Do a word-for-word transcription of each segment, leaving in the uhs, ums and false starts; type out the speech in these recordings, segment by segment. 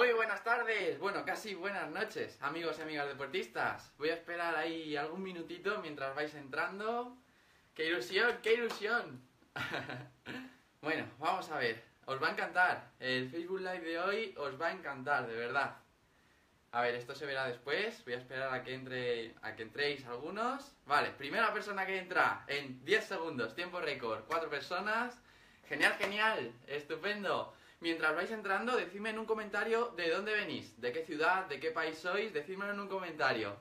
Muy buenas tardes, bueno, casi buenas noches, amigos y amigas deportistas. Voy a esperar ahí algún minutito mientras vais entrando. ¡Qué ilusión, qué ilusión! Bueno, vamos a ver, os va a encantar. El Facebook Live de hoy os va a encantar, de verdad. A ver, esto se verá después, voy a esperar a que, entre, a que entréis algunos. Vale, primera persona que entra en diez segundos, tiempo récord, cuatro personas. Genial, genial, estupendo. Mientras vais entrando, decidme en un comentario de dónde venís, de qué ciudad, de qué país sois, decídmelo en un comentario.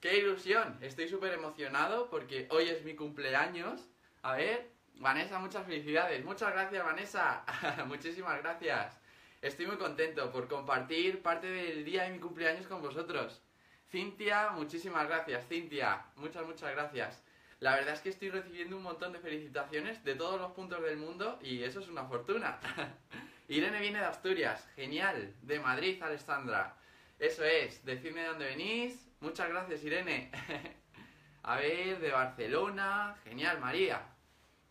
¡Qué ilusión! Estoy súper emocionado porque hoy es mi cumpleaños. A ver, Vanessa, muchas felicidades. Muchas gracias, Vanessa. Muchísimas gracias. Estoy muy contento por compartir parte del día de mi cumpleaños con vosotros. Cintia, muchísimas gracias, Cintia. Muchas, muchas gracias. La verdad es que estoy recibiendo un montón de felicitaciones de todos los puntos del mundo y eso es una fortuna. Irene viene de Asturias, genial, de Madrid, Alessandra. Eso es, decidme de dónde venís. Muchas gracias, Irene. A ver, de Barcelona, genial, María.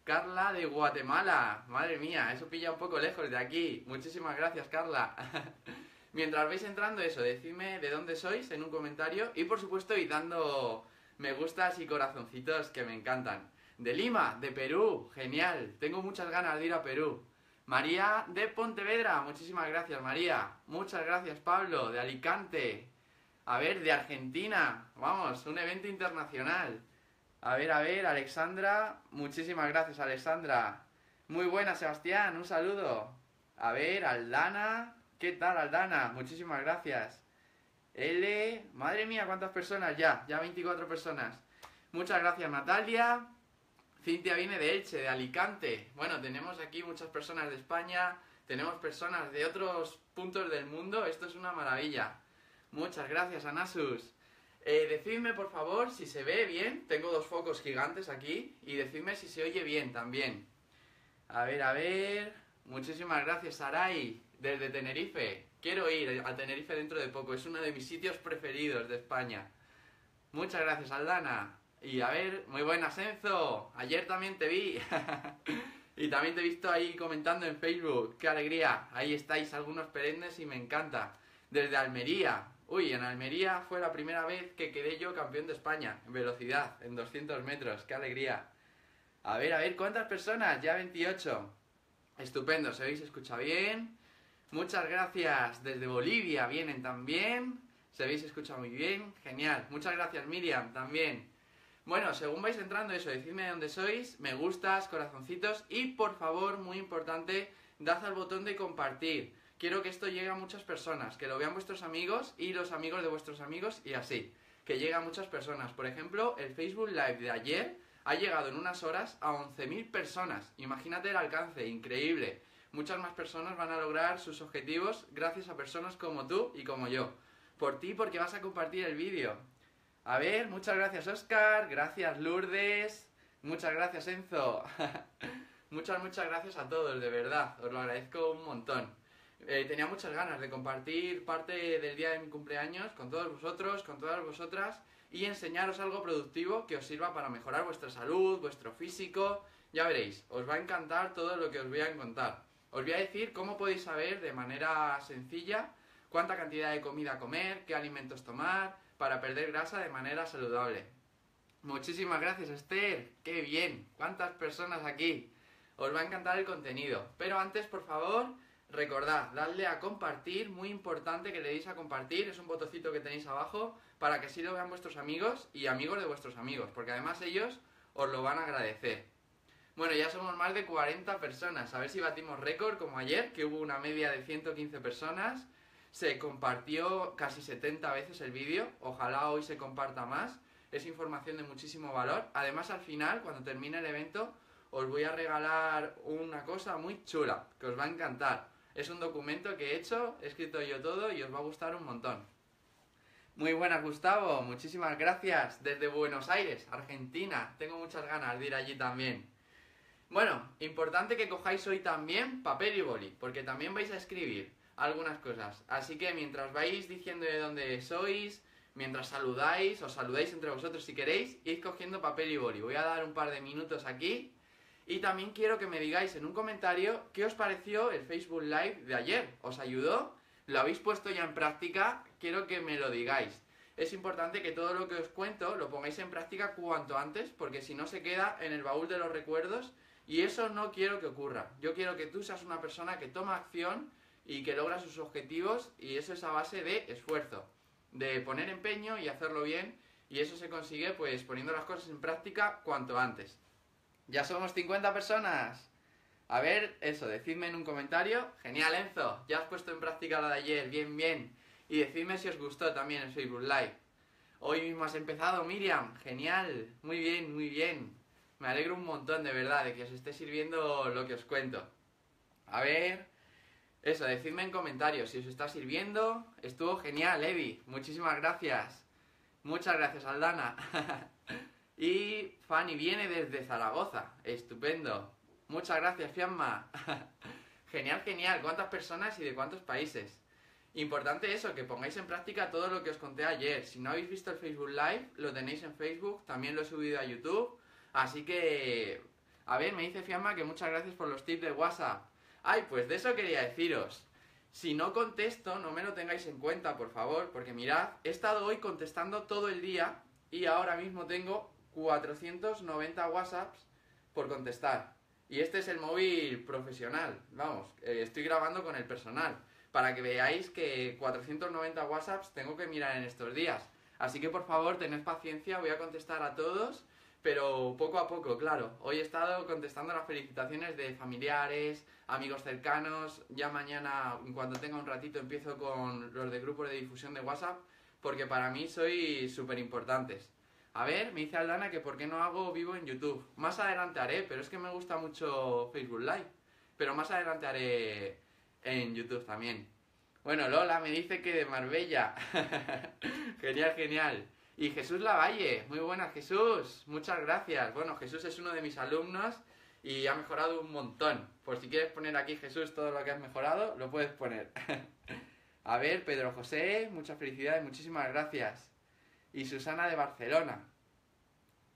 Carla de Guatemala, madre mía, eso pilla un poco lejos de aquí. Muchísimas gracias, Carla. Mientras vais entrando, eso, decidme de dónde sois en un comentario y por supuesto id dando me gustas y corazoncitos que me encantan. De Lima, de Perú, genial, tengo muchas ganas de ir a Perú. María de Pontevedra, muchísimas gracias, María. Muchas gracias, Pablo, de Alicante. A ver, de Argentina, vamos, un evento internacional. A ver, a ver, Alexandra, muchísimas gracias, Alexandra. Muy buena, Sebastián, un saludo. A ver, Aldana, ¿qué tal, Aldana? Muchísimas gracias. L, madre mía, cuántas personas ya, ya veinticuatro personas. Muchas gracias, Natalia. Cintia viene de Elche, de Alicante. Bueno, tenemos aquí muchas personas de España, tenemos personas de otros puntos del mundo, esto es una maravilla. Muchas gracias, Anasus. Eh, decidme por favor si se ve bien, tengo dos focos gigantes aquí, y decidme si se oye bien también. A ver, a ver, muchísimas gracias, Sarai, desde Tenerife. Quiero ir a Tenerife dentro de poco, es uno de mis sitios preferidos de España. Muchas gracias, Aldana. Y a ver, muy buenas, Enzo, ayer también te vi. Y también te he visto ahí comentando en Facebook, qué alegría, ahí estáis algunos perennes y me encanta. Desde Almería. Uy, en Almería fue la primera vez que quedé yo campeón de España, en velocidad, en doscientos metros, qué alegría. A ver, a ver, ¿cuántas personas? Ya veintiocho. Estupendo, se veis, escucha bien. Muchas gracias, desde Bolivia vienen también, se veis, escucha muy bien, genial. Muchas gracias, Miriam, también. Bueno, según vais entrando, eso, decidme de dónde sois, me gustas, corazoncitos y por favor, muy importante, dad al botón de compartir. Quiero que esto llegue a muchas personas, que lo vean vuestros amigos y los amigos de vuestros amigos y así. Que llegue a muchas personas. Por ejemplo, el Facebook Live de ayer ha llegado en unas horas a once mil personas. Imagínate el alcance, increíble. Muchas más personas van a lograr sus objetivos gracias a personas como tú y como yo. Por ti, porque vas a compartir el vídeo. A ver, muchas gracias, Óscar. Gracias, Lourdes. Muchas gracias, Enzo. Muchas, muchas gracias a todos, de verdad. Os lo agradezco un montón. Eh, tenía muchas ganas de compartir parte del día de mi cumpleaños con todos vosotros, con todas vosotras y enseñaros algo productivo que os sirva para mejorar vuestra salud, vuestro físico. Ya veréis, os va a encantar todo lo que os voy a contar. Os voy a decir cómo podéis saber de manera sencilla cuánta cantidad de comida comer, qué alimentos tomar para perder grasa de manera saludable. Muchísimas gracias, Esther. ¡Qué bien! ¿Cuántas personas aquí? Os va a encantar el contenido. Pero antes, por favor, recordad, dadle a compartir, muy importante que le deis a compartir, es un botoncito que tenéis abajo para que así lo vean vuestros amigos y amigos de vuestros amigos, porque además ellos os lo van a agradecer. Bueno, ya somos más de cuarenta personas, a ver si batimos récord como ayer, que hubo una media de ciento quince personas, se compartió casi setenta veces el vídeo, ojalá hoy se comparta más, es información de muchísimo valor. Además al final, cuando termine el evento, os voy a regalar una cosa muy chula, que os va a encantar. Es un documento que he hecho, he escrito yo todo y os va a gustar un montón. Muy buenas, Gustavo, muchísimas gracias. Desde Buenos Aires, Argentina, tengo muchas ganas de ir allí también. Bueno, importante que cojáis hoy también papel y boli, porque también vais a escribir algunas cosas. Así que mientras vais diciendo de dónde sois, mientras saludáis, os saludáis entre vosotros si queréis, id cogiendo papel y boli. Voy a dar un par de minutos aquí. Y también quiero que me digáis en un comentario qué os pareció el Facebook Live de ayer. ¿Os ayudó? ¿Lo habéis puesto ya en práctica? Quiero que me lo digáis. Es importante que todo lo que os cuento lo pongáis en práctica cuanto antes, porque si no se queda en el baúl de los recuerdos y eso no quiero que ocurra. Yo quiero que tú seas una persona que toma acción y que logra sus objetivos, y eso es a base de esfuerzo, de poner empeño y hacerlo bien, y eso se consigue pues poniendo las cosas en práctica cuanto antes. ¡Ya somos cincuenta personas! A ver, eso, decidme en un comentario. Genial, Enzo, ya has puesto en práctica la de ayer, bien, bien. Y decidme si os gustó también el Facebook Live. Hoy mismo has empezado, Miriam, genial, muy bien, muy bien. Me alegro un montón, de verdad, de que os esté sirviendo lo que os cuento. A ver, eso, decidme en comentarios si os está sirviendo. Estuvo genial, Evi, muchísimas gracias. Muchas gracias, Aldana. Y Fanny viene desde Zaragoza, estupendo. Muchas gracias, Fiamma. Genial, genial. ¿Cuántas personas y de cuántos países? Importante eso, que pongáis en práctica todo lo que os conté ayer. Si no habéis visto el Facebook Live, lo tenéis en Facebook. También lo he subido a YouTube. Así que... A ver, me dice Fiamma que muchas gracias por los tips de WhatsApp. Ay, pues de eso quería deciros. Si no contesto, no me lo tengáis en cuenta, por favor. Porque mirad, he estado hoy contestando todo el día y ahora mismo tengo cuatrocientos noventa WhatsApps por contestar. Y este es el móvil profesional, vamos, eh, estoy grabando con el personal, para que veáis que cuatrocientos noventa WhatsApps tengo que mirar en estos días. Así que por favor, tened paciencia, voy a contestar a todos, pero poco a poco, claro. Hoy he estado contestando las felicitaciones de familiares, amigos cercanos, ya mañana, cuando tenga un ratito, empiezo con los de grupos de difusión de WhatsApp, porque para mí sois súper importantes. A ver, me dice Aldana que por qué no hago vivo en YouTube. Más adelante haré, pero es que me gusta mucho Facebook Live. Pero más adelante haré en YouTube también. Bueno, Lola me dice que de Marbella. Genial, genial. Y Jesús Lavalle, muy buenas, Jesús. Muchas gracias. Bueno, Jesús es uno de mis alumnos y ha mejorado un montón. Por si quieres poner aquí, Jesús, todo lo que has mejorado, lo puedes poner. A ver, Pedro José, muchas felicidades, muchísimas gracias. Y Susana de Barcelona.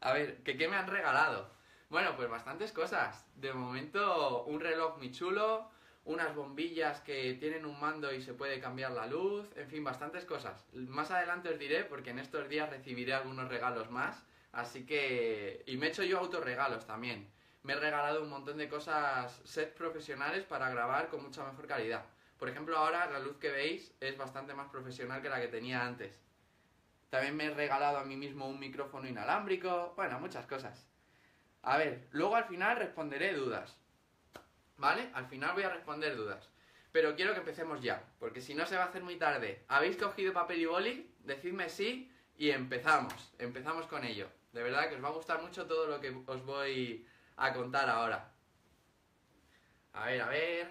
A ver, ¿qué, ¿qué me han regalado? Bueno, pues bastantes cosas. De momento, un reloj muy chulo, unas bombillas que tienen un mando y se puede cambiar la luz, en fin, bastantes cosas. Más adelante os diré, porque en estos días recibiré algunos regalos más, así que... Y me he hecho yo autorregalos también. Me he regalado un montón de cosas, sets profesionales para grabar con mucha mejor calidad. Por ejemplo, ahora la luz que veis es bastante más profesional que la que tenía antes. También me he regalado a mí mismo un micrófono inalámbrico, bueno, muchas cosas. A ver, luego al final responderé dudas, ¿vale? Al final voy a responder dudas, pero quiero que empecemos ya, porque si no se va a hacer muy tarde. ¿Habéis cogido papel y boli? Decidme sí y empezamos, empezamos con ello. De verdad que os va a gustar mucho todo lo que os voy a contar ahora. A ver, a ver,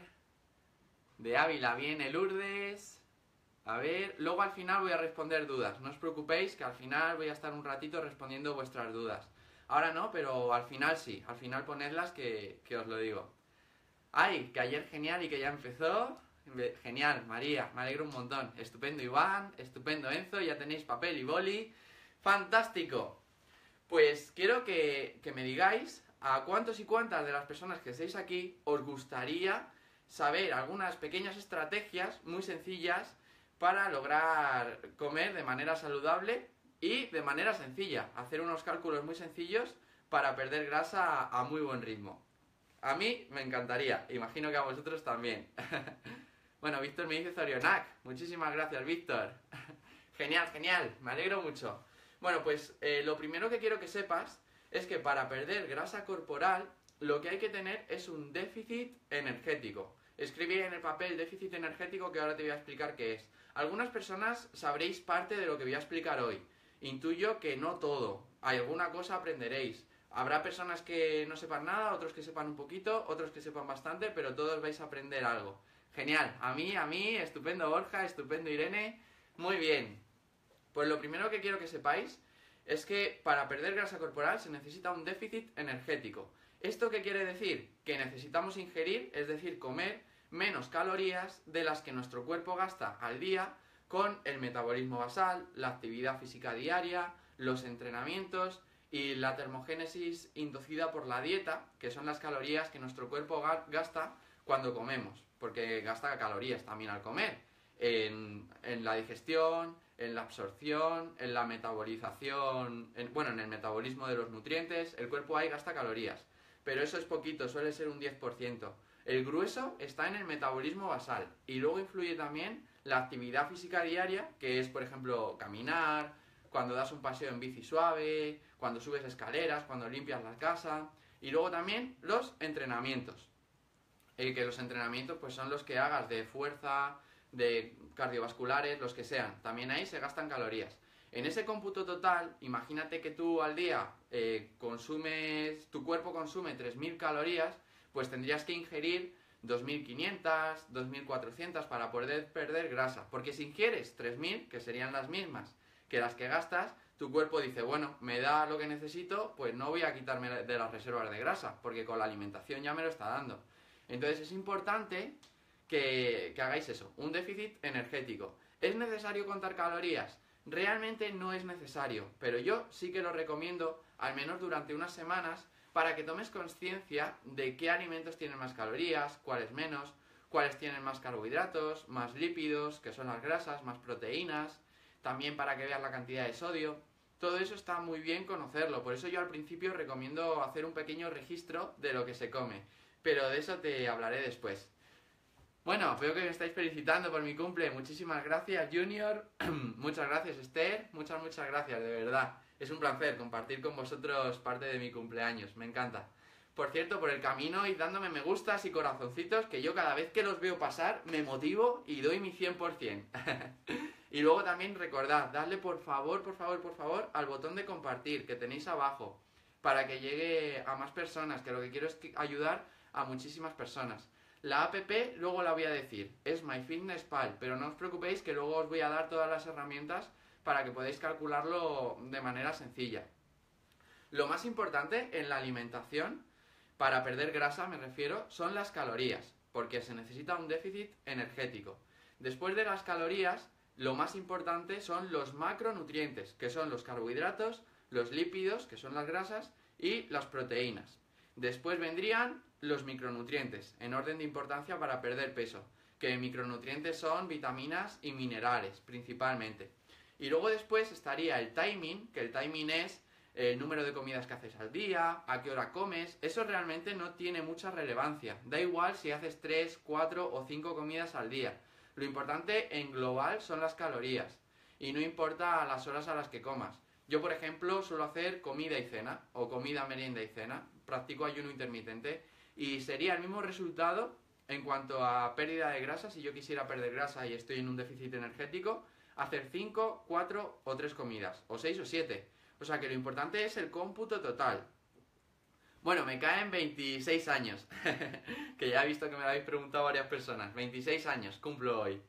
de Ávila viene Lourdes... A ver, luego al final voy a responder dudas. No os preocupéis que al final voy a estar un ratito respondiendo vuestras dudas. Ahora no, pero al final sí. Al final ponedlas que, que os lo digo. Ay, que ayer genial y que ya empezó. Genial, María, me alegro un montón. Estupendo, Iván. Estupendo, Enzo. Ya tenéis papel y boli. ¡Fantástico! Pues quiero que, que me digáis a cuántos y cuántas de las personas que estáis aquí os gustaría saber algunas pequeñas estrategias muy sencillas para lograr comer de manera saludable y de manera sencilla, hacer unos cálculos muy sencillos para perder grasa a muy buen ritmo. A mí me encantaría, imagino que a vosotros también. Bueno, Víctor me dice Zorionac, muchísimas gracias, Víctor. Genial, genial, me alegro mucho. Bueno, pues eh, lo primero que quiero que sepas es que para perder grasa corporal lo que hay que tener es un déficit energético. Escribí en el papel déficit energético, que ahora te voy a explicar qué es. Algunas personas sabréis parte de lo que voy a explicar hoy. Intuyo que no todo. Alguna cosa aprenderéis. Habrá personas que no sepan nada, otros que sepan un poquito, otros que sepan bastante, pero todos vais a aprender algo. Genial. A mí, a mí, estupendo Borja, estupendo Irene. Muy bien. Pues lo primero que quiero que sepáis es que para perder grasa corporal se necesita un déficit energético. ¿Esto qué quiere decir? Que necesitamos ingerir, es decir, comer menos calorías de las que nuestro cuerpo gasta al día con el metabolismo basal, la actividad física diaria, los entrenamientos y la termogénesis inducida por la dieta, que son las calorías que nuestro cuerpo gasta cuando comemos, porque gasta calorías también al comer. en, en la digestión, en la absorción, en la metabolización, en, bueno, en el metabolismo de los nutrientes. El cuerpo ahí gasta calorías, pero eso es poquito, suele ser un diez por ciento. El grueso está en el metabolismo basal y luego influye también la actividad física diaria, que es, por ejemplo, caminar, cuando das un paseo en bici suave, cuando subes escaleras, cuando limpias la casa, y luego también los entrenamientos. Eh, que los entrenamientos pues son los que hagas de fuerza, de cardiovasculares, los que sean. También ahí se gastan calorías. En ese cómputo total, imagínate que tú al día eh, consumes, tu cuerpo consume tres mil calorías, pues tendrías que ingerir dos mil quinientas, dos mil cuatrocientas para poder perder grasa. Porque si ingieres tres mil, que serían las mismas que las que gastas, tu cuerpo dice, bueno, me da lo que necesito, pues no voy a quitarme de las reservas de grasa, porque con la alimentación ya me lo está dando. Entonces es importante que, que hagáis eso, un déficit energético. ¿Es necesario contar calorías? Realmente no es necesario, pero yo sí que lo recomiendo, al menos durante unas semanas, para que tomes conciencia de qué alimentos tienen más calorías, cuáles menos, cuáles tienen más carbohidratos, más lípidos, que son las grasas, más proteínas, también para que veas la cantidad de sodio. Todo eso está muy bien conocerlo, por eso yo al principio recomiendo hacer un pequeño registro de lo que se come, pero de eso te hablaré después. Bueno, veo que me estáis felicitando por mi cumple, muchísimas gracias Junior, muchas gracias Esther, muchas muchas gracias, de verdad. Es un placer compartir con vosotros parte de mi cumpleaños, me encanta. Por cierto, por el camino id dándome me gustas y corazoncitos, que yo cada vez que los veo pasar me motivo y doy mi cien por ciento. Y luego también recordad, dadle por favor, por favor, por favor al botón de compartir que tenéis abajo, para que llegue a más personas, que lo que quiero es ayudar a muchísimas personas. La app luego la voy a decir, es MyFitnessPal, pero no os preocupéis que luego os voy a dar todas las herramientas para que podáis calcularlo de manera sencilla. Lo más importante en la alimentación, para perder grasa me refiero, son las calorías, porque se necesita un déficit energético. Después de las calorías, lo más importante son los macronutrientes, que son los carbohidratos, los lípidos, que son las grasas, y las proteínas. Después vendrían los micronutrientes, en orden de importancia para perder peso, que micronutrientes son vitaminas y minerales, principalmente. Y luego después estaría el timing, que el timing es el número de comidas que haces al día, a qué hora comes. Eso realmente no tiene mucha relevancia. Da igual si haces tres, cuatro o cinco comidas al día. Lo importante en global son las calorías. Y no importa las horas a las que comas. Yo, por ejemplo, suelo hacer comida y cena, o comida, merienda y cena. Practico ayuno intermitente. Y sería el mismo resultado en cuanto a pérdida de grasa. Si yo quisiera perder grasa y estoy en un déficit energético, hacer cinco, cuatro o tres comidas, o seis o siete. O sea que lo importante es el cómputo total. Bueno, me caen veintiséis años, que ya he visto que me lo habéis preguntado varias personas. veintiséis años, cumplo hoy.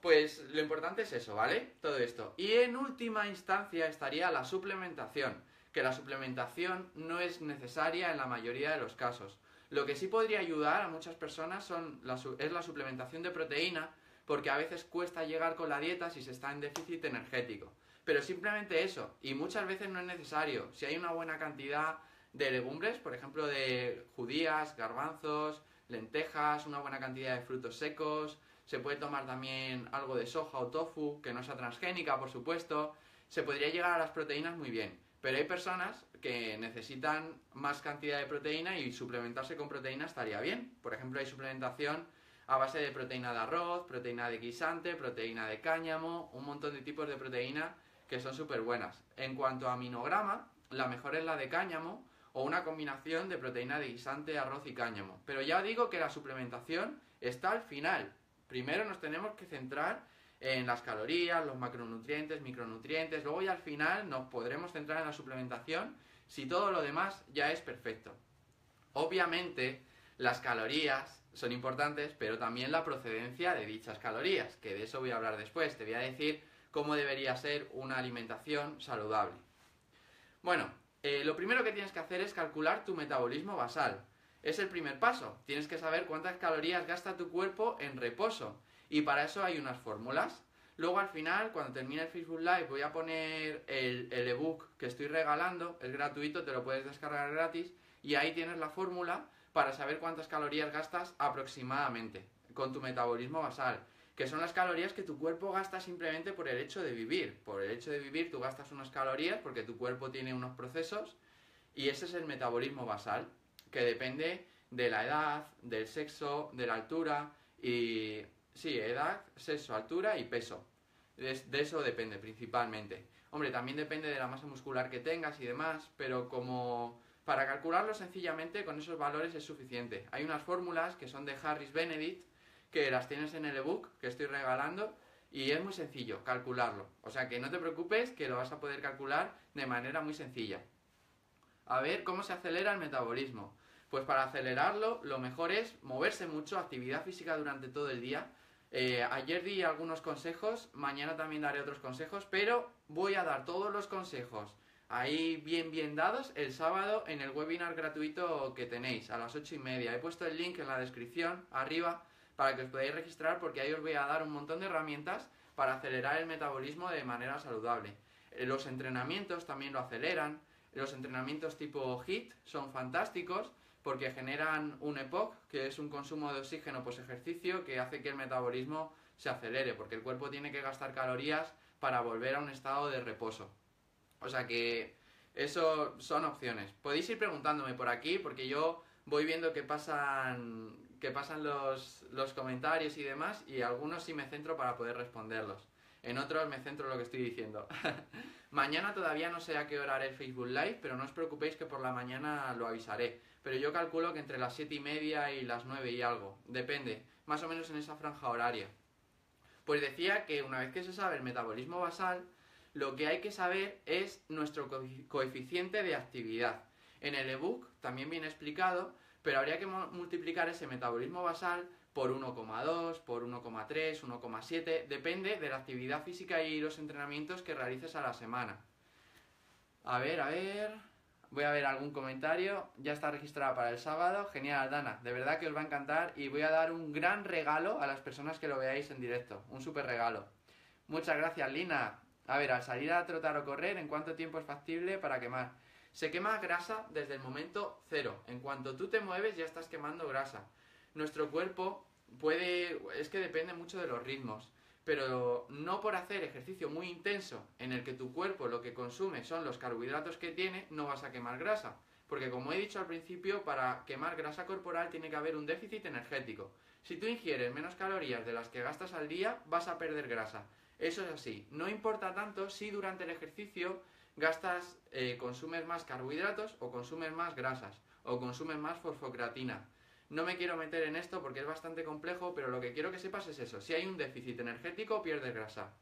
Pues lo importante es eso, ¿vale? Todo esto. Y en última instancia estaría la suplementación, que la suplementación no es necesaria en la mayoría de los casos. Lo que sí podría ayudar a muchas personas son la, es la suplementación de proteína, porque a veces cuesta llegar con la dieta si se está en déficit energético. Pero simplemente eso, y muchas veces no es necesario. Si hay una buena cantidad de legumbres, por ejemplo de judías, garbanzos, lentejas, una buena cantidad de frutos secos, se puede tomar también algo de soja o tofu, que no sea transgénica, por supuesto, se podría llegar a las proteínas muy bien. Pero hay personas que necesitan más cantidad de proteína y suplementarse con proteína estaría bien. Por ejemplo, hay suplementación a base de proteína de arroz, proteína de guisante, proteína de cáñamo, un montón de tipos de proteína que son súper buenas. En cuanto a aminograma, la mejor es la de cáñamo o una combinación de proteína de guisante, arroz y cáñamo. Pero ya digo que la suplementación está al final. Primero nos tenemos que centrar en las calorías, los macronutrientes, micronutrientes, luego ya al final nos podremos centrar en la suplementación si todo lo demás ya es perfecto. Obviamente, las calorías son importantes, pero también la procedencia de dichas calorías, que de eso voy a hablar después. Te voy a decir cómo debería ser una alimentación saludable. Bueno, eh, lo primero que tienes que hacer es calcular tu metabolismo basal. Es el primer paso. Tienes que saber cuántas calorías gasta tu cuerpo en reposo. Y para eso hay unas fórmulas. Luego al final, cuando termine el Facebook Live, voy a poner el ebook que estoy regalando. Es gratuito, te lo puedes descargar gratis. Y ahí tienes la fórmula para saber cuántas calorías gastas aproximadamente con tu metabolismo basal. que son las calorías que tu cuerpo gasta simplemente por el hecho de vivir. Por el hecho de vivir tú gastas unas calorías porque tu cuerpo tiene unos procesos, y ese es el metabolismo basal, que depende de la edad, del sexo, de la altura y... sí, edad, sexo, altura y peso. De, de eso depende principalmente. Hombre, también depende de la masa muscular que tengas y demás, pero como... para calcularlo sencillamente con esos valores es suficiente. Hay unas fórmulas que son de Harris-Benedict, que las tienes en el ebook que estoy regalando, y es muy sencillo calcularlo. O sea que no te preocupes, que lo vas a poder calcular de manera muy sencilla. A ver, ¿cómo se acelera el metabolismo? Pues para acelerarlo lo mejor es moverse mucho, actividad física durante todo el día. Eh, ayer di algunos consejos, mañana también daré otros consejos, pero voy a dar todos los consejos ahí bien bien dados el sábado en el webinar gratuito que tenéis a las ocho y media. He puesto el link en la descripción arriba para que os podáis registrar, porque ahí os voy a dar un montón de herramientas para acelerar el metabolismo de manera saludable. Los entrenamientos también lo aceleran. Los entrenamientos tipo H I I T son fantásticos porque generan un E P O C, que es un consumo de oxígeno post ejercicio, que hace que el metabolismo se acelere, porque el cuerpo tiene que gastar calorías para volver a un estado de reposo. O sea que eso son opciones. Podéis ir preguntándome por aquí, porque yo voy viendo que pasan, que pasan los, los comentarios y demás, y algunos sí me centro para poder responderlos. En otros me centro en lo que estoy diciendo. Mañana todavía no sé a qué hora haré el Facebook Live, pero no os preocupéis que por la mañana lo avisaré. Pero yo calculo que entre las siete y media y las nueve y algo. Depende, más o menos en esa franja horaria. Pues decía que una vez que se sabe el metabolismo basal, lo que hay que saber es nuestro coeficiente de actividad. En el ebook también viene explicado, pero habría que multiplicar ese metabolismo basal por uno coma dos, por uno coma tres, uno coma siete, depende de la actividad física y los entrenamientos que realices a la semana. A ver, a ver, voy a ver algún comentario. Ya está registrada para el sábado. Genial, Dana, de verdad que os va a encantar, y voy a dar un gran regalo a las personas que lo veáis en directo, un súper regalo. Muchas gracias, Lina. A ver, al salir a trotar o correr, ¿en cuánto tiempo es factible para quemar? Se quema grasa desde el momento cero. En cuanto tú te mueves ya estás quemando grasa. Nuestro cuerpo puede... es que depende mucho de los ritmos, pero no por hacer ejercicio muy intenso en el que tu cuerpo lo que consume son los carbohidratos que tiene, no vas a quemar grasa. Porque como he dicho al principio, para quemar grasa corporal tiene que haber un déficit energético. Si tú ingieres menos calorías de las que gastas al día, vas a perder grasa. Eso es así, no importa tanto si durante el ejercicio gastas, eh, consumes más carbohidratos o consumes más grasas o consumes más fosfocreatina. No me quiero meter en esto porque es bastante complejo, pero lo que quiero que sepas es eso. Si hay un déficit energético, pierdes grasa.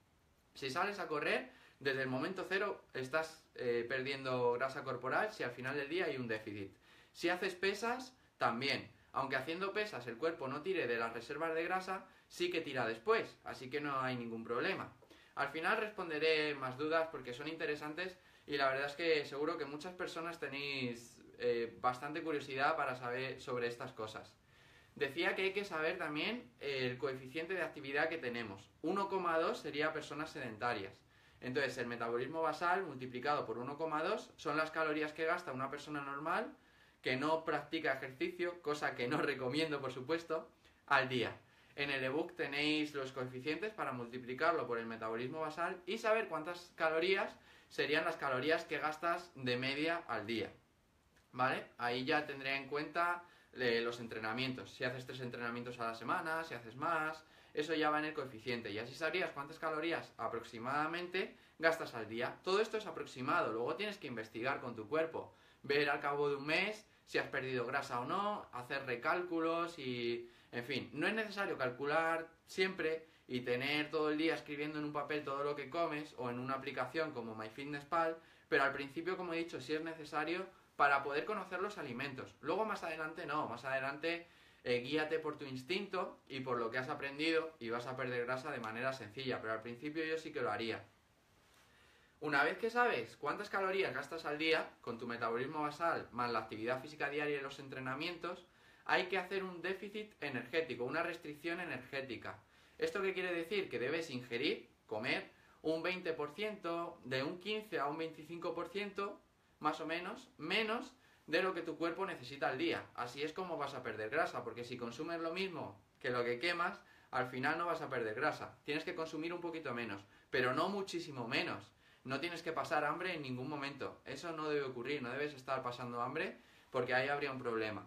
Si sales a correr, desde el momento cero estás eh, perdiendo grasa corporal si al final del día hay un déficit. Si haces pesas, también. Aunque haciendo pesas el cuerpo no tire de las reservas de grasa, sí que tira después, así que no hay ningún problema. Al final responderé más dudas porque son interesantes, y la verdad es que seguro que muchas personas tenéis eh, bastante curiosidad para saber sobre estas cosas. Decía que hay que saber también el coeficiente de actividad que tenemos. uno coma dos sería personas sedentarias. Entonces el metabolismo basal multiplicado por uno coma dos son las calorías que gasta una persona normal que no practica ejercicio, cosa que no recomiendo por supuesto, al día. En el ebook tenéis los coeficientes para multiplicarlo por el metabolismo basal y saber cuántas calorías serían las calorías que gastas de media al día. ¿Vale? Ahí ya tendré en cuenta eh, los entrenamientos. Si haces tres entrenamientos a la semana, si haces más, eso ya va en el coeficiente. Y así sabrías cuántas calorías aproximadamente gastas al día. Todo esto es aproximado, luego tienes que investigar con tu cuerpo. Ver al cabo de un mes si has perdido grasa o no, hacer recálculos y... en fin, no es necesario calcular siempre y tener todo el día escribiendo en un papel todo lo que comes o en una aplicación como MyFitnessPal, pero al principio, como he dicho, sí es necesario para poder conocer los alimentos. Luego más adelante no, más adelante eh, guíate por tu instinto y por lo que has aprendido y vas a perder grasa de manera sencilla, pero al principio yo sí que lo haría. Una vez que sabes cuántas calorías gastas al día, con tu metabolismo basal más la actividad física diaria y los entrenamientos, hay que hacer un déficit energético, una restricción energética. ¿Esto qué quiere decir? Que debes ingerir, comer, un veinte por ciento, de un quince por ciento a un veinticinco por ciento, más o menos, menos de lo que tu cuerpo necesita al día. Así es como vas a perder grasa, porque si consumes lo mismo que lo que quemas, al final no vas a perder grasa. Tienes que consumir un poquito menos, pero no muchísimo menos. No tienes que pasar hambre en ningún momento. Eso no debe ocurrir, no debes estar pasando hambre porque ahí habría un problema.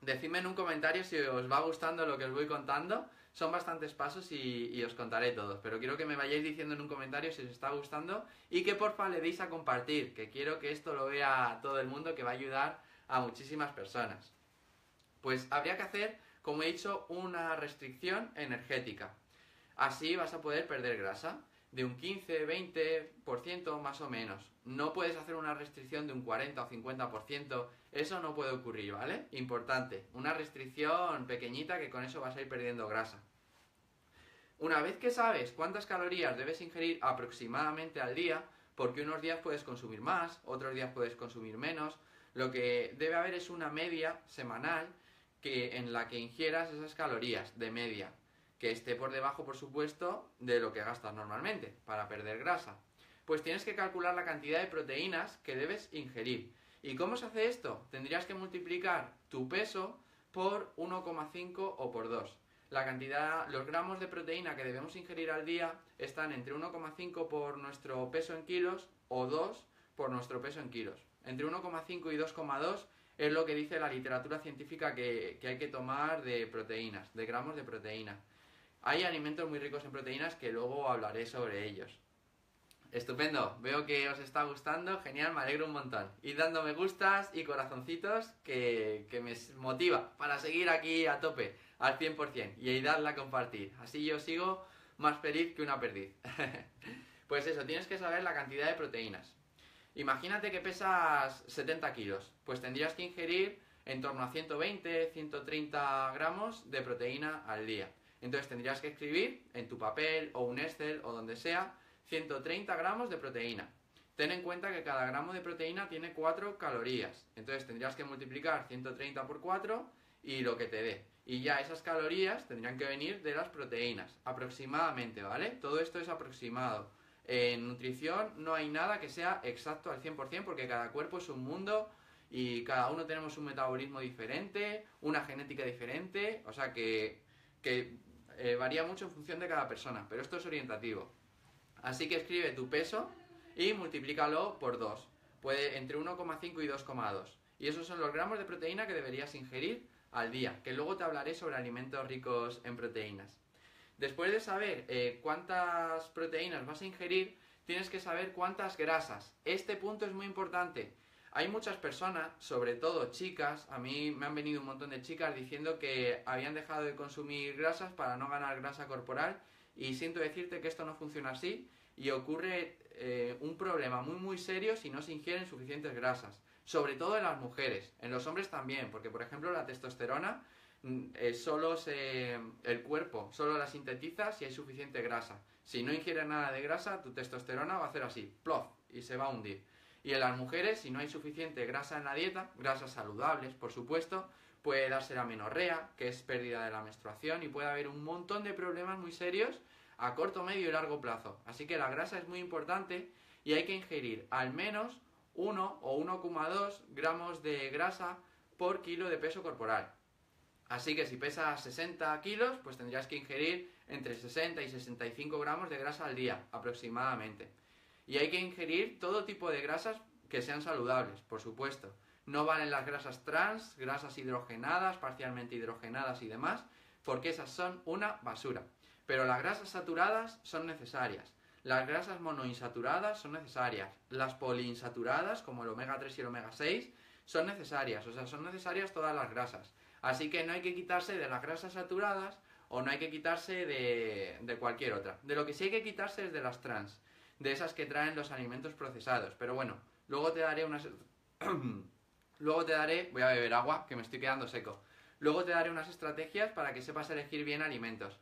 Decidme en un comentario si os va gustando lo que os voy contando. Son bastantes pasos y, y os contaré todos, pero quiero que me vayáis diciendo en un comentario si os está gustando y que porfa le deis a compartir, que quiero que esto lo vea todo el mundo, que va a ayudar a muchísimas personas. Pues habría que hacer, como he dicho, una restricción energética. Así vas a poder perder grasa de un quince, veinte por ciento más o menos. No puedes hacer una restricción de un cuarenta o cincuenta por ciento, eso no puede ocurrir, ¿vale? Importante, una restricción pequeñita que con eso vas a ir perdiendo grasa. Una vez que sabes cuántas calorías debes ingerir aproximadamente al día, porque unos días puedes consumir más, otros días puedes consumir menos, lo que debe haber es una media semanal que, en la que ingieras esas calorías de media, que esté por debajo, por supuesto, de lo que gastas normalmente para perder grasa. Pues tienes que calcular la cantidad de proteínas que debes ingerir. ¿Y cómo se hace esto? Tendrías que multiplicar tu peso por uno coma cinco o por dos. La cantidad, los gramos de proteína que debemos ingerir al día están entre uno coma cinco por nuestro peso en kilos o dos por nuestro peso en kilos. Entre uno coma cinco y dos coma dos es lo que dice la literatura científica que, que hay que tomar de proteínas, de gramos de proteína. Hay alimentos muy ricos en proteínas que luego hablaré sobre ellos. Estupendo, veo que os está gustando, genial, me alegro un montón. Id dando me gustas y corazoncitos que, que me motiva para seguir aquí a tope, al cien por cien, y ayudarla a compartir. Así yo sigo más feliz que una perdiz. Pues eso, tienes que saber la cantidad de proteínas. Imagínate que pesas setenta kilos, pues tendrías que ingerir en torno a ciento veinte, ciento treinta gramos de proteína al día. Entonces tendrías que escribir en tu papel o un Excel o donde sea ciento treinta gramos de proteína. Ten en cuenta que cada gramo de proteína tiene cuatro calorías. Entonces tendrías que multiplicar ciento treinta por cuatro y lo que te dé. Y ya esas calorías tendrían que venir de las proteínas, aproximadamente, ¿vale? Todo esto es aproximado. En nutrición no hay nada que sea exacto al cien por cien porque cada cuerpo es un mundo y cada uno tenemos un metabolismo diferente, una genética diferente, o sea que... que eh, varía mucho en función de cada persona, pero esto es orientativo. Así que escribe tu peso y multiplícalo por dos, puede, entre uno coma cinco y dos coma dos. Y esos son los gramos de proteína que deberías ingerir al día, que luego te hablaré sobre alimentos ricos en proteínas. Después de saber eh, cuántas proteínas vas a ingerir, tienes que saber cuántas grasas. Este punto es muy importante. Hay muchas personas, sobre todo chicas, a mí me han venido un montón de chicas diciendo que habían dejado de consumir grasas para no ganar grasa corporal y siento decirte que esto no funciona así y ocurre eh, un problema muy muy serio si no se ingieren suficientes grasas, sobre todo en las mujeres, en los hombres también, porque por ejemplo la testosterona eh, solo se, el cuerpo solo la sintetiza si hay suficiente grasa. Si no ingieres nada de grasa, tu testosterona va a hacer así, plof, y se va a hundir. Y en las mujeres, si no hay suficiente grasa en la dieta, grasas saludables, por supuesto, puede darse la amenorrea, que es pérdida de la menstruación, y puede haber un montón de problemas muy serios a corto, medio y largo plazo. Así que la grasa es muy importante y hay que ingerir al menos uno o uno coma dos gramos de grasa por kilo de peso corporal. Así que si pesas sesenta kilos, pues tendrías que ingerir entre sesenta y sesenta y cinco gramos de grasa al día, aproximadamente. Y hay que ingerir todo tipo de grasas que sean saludables, por supuesto. No valen las grasas trans, grasas hidrogenadas, parcialmente hidrogenadas y demás, porque esas son una basura. Pero las grasas saturadas son necesarias. Las grasas monoinsaturadas son necesarias. Las poliinsaturadas, como el omega tres y el omega seis, son necesarias. O sea, son necesarias todas las grasas. Así que no hay que quitarse de las grasas saturadas o no hay que quitarse de, de cualquier otra. De lo que sí hay que quitarse es de las trans, de esas que traen los alimentos procesados. Pero bueno, luego te daré unas... luego te daré... Voy a beber agua, que me estoy quedando seco. Luego te daré unas estrategias para que sepas elegir bien alimentos.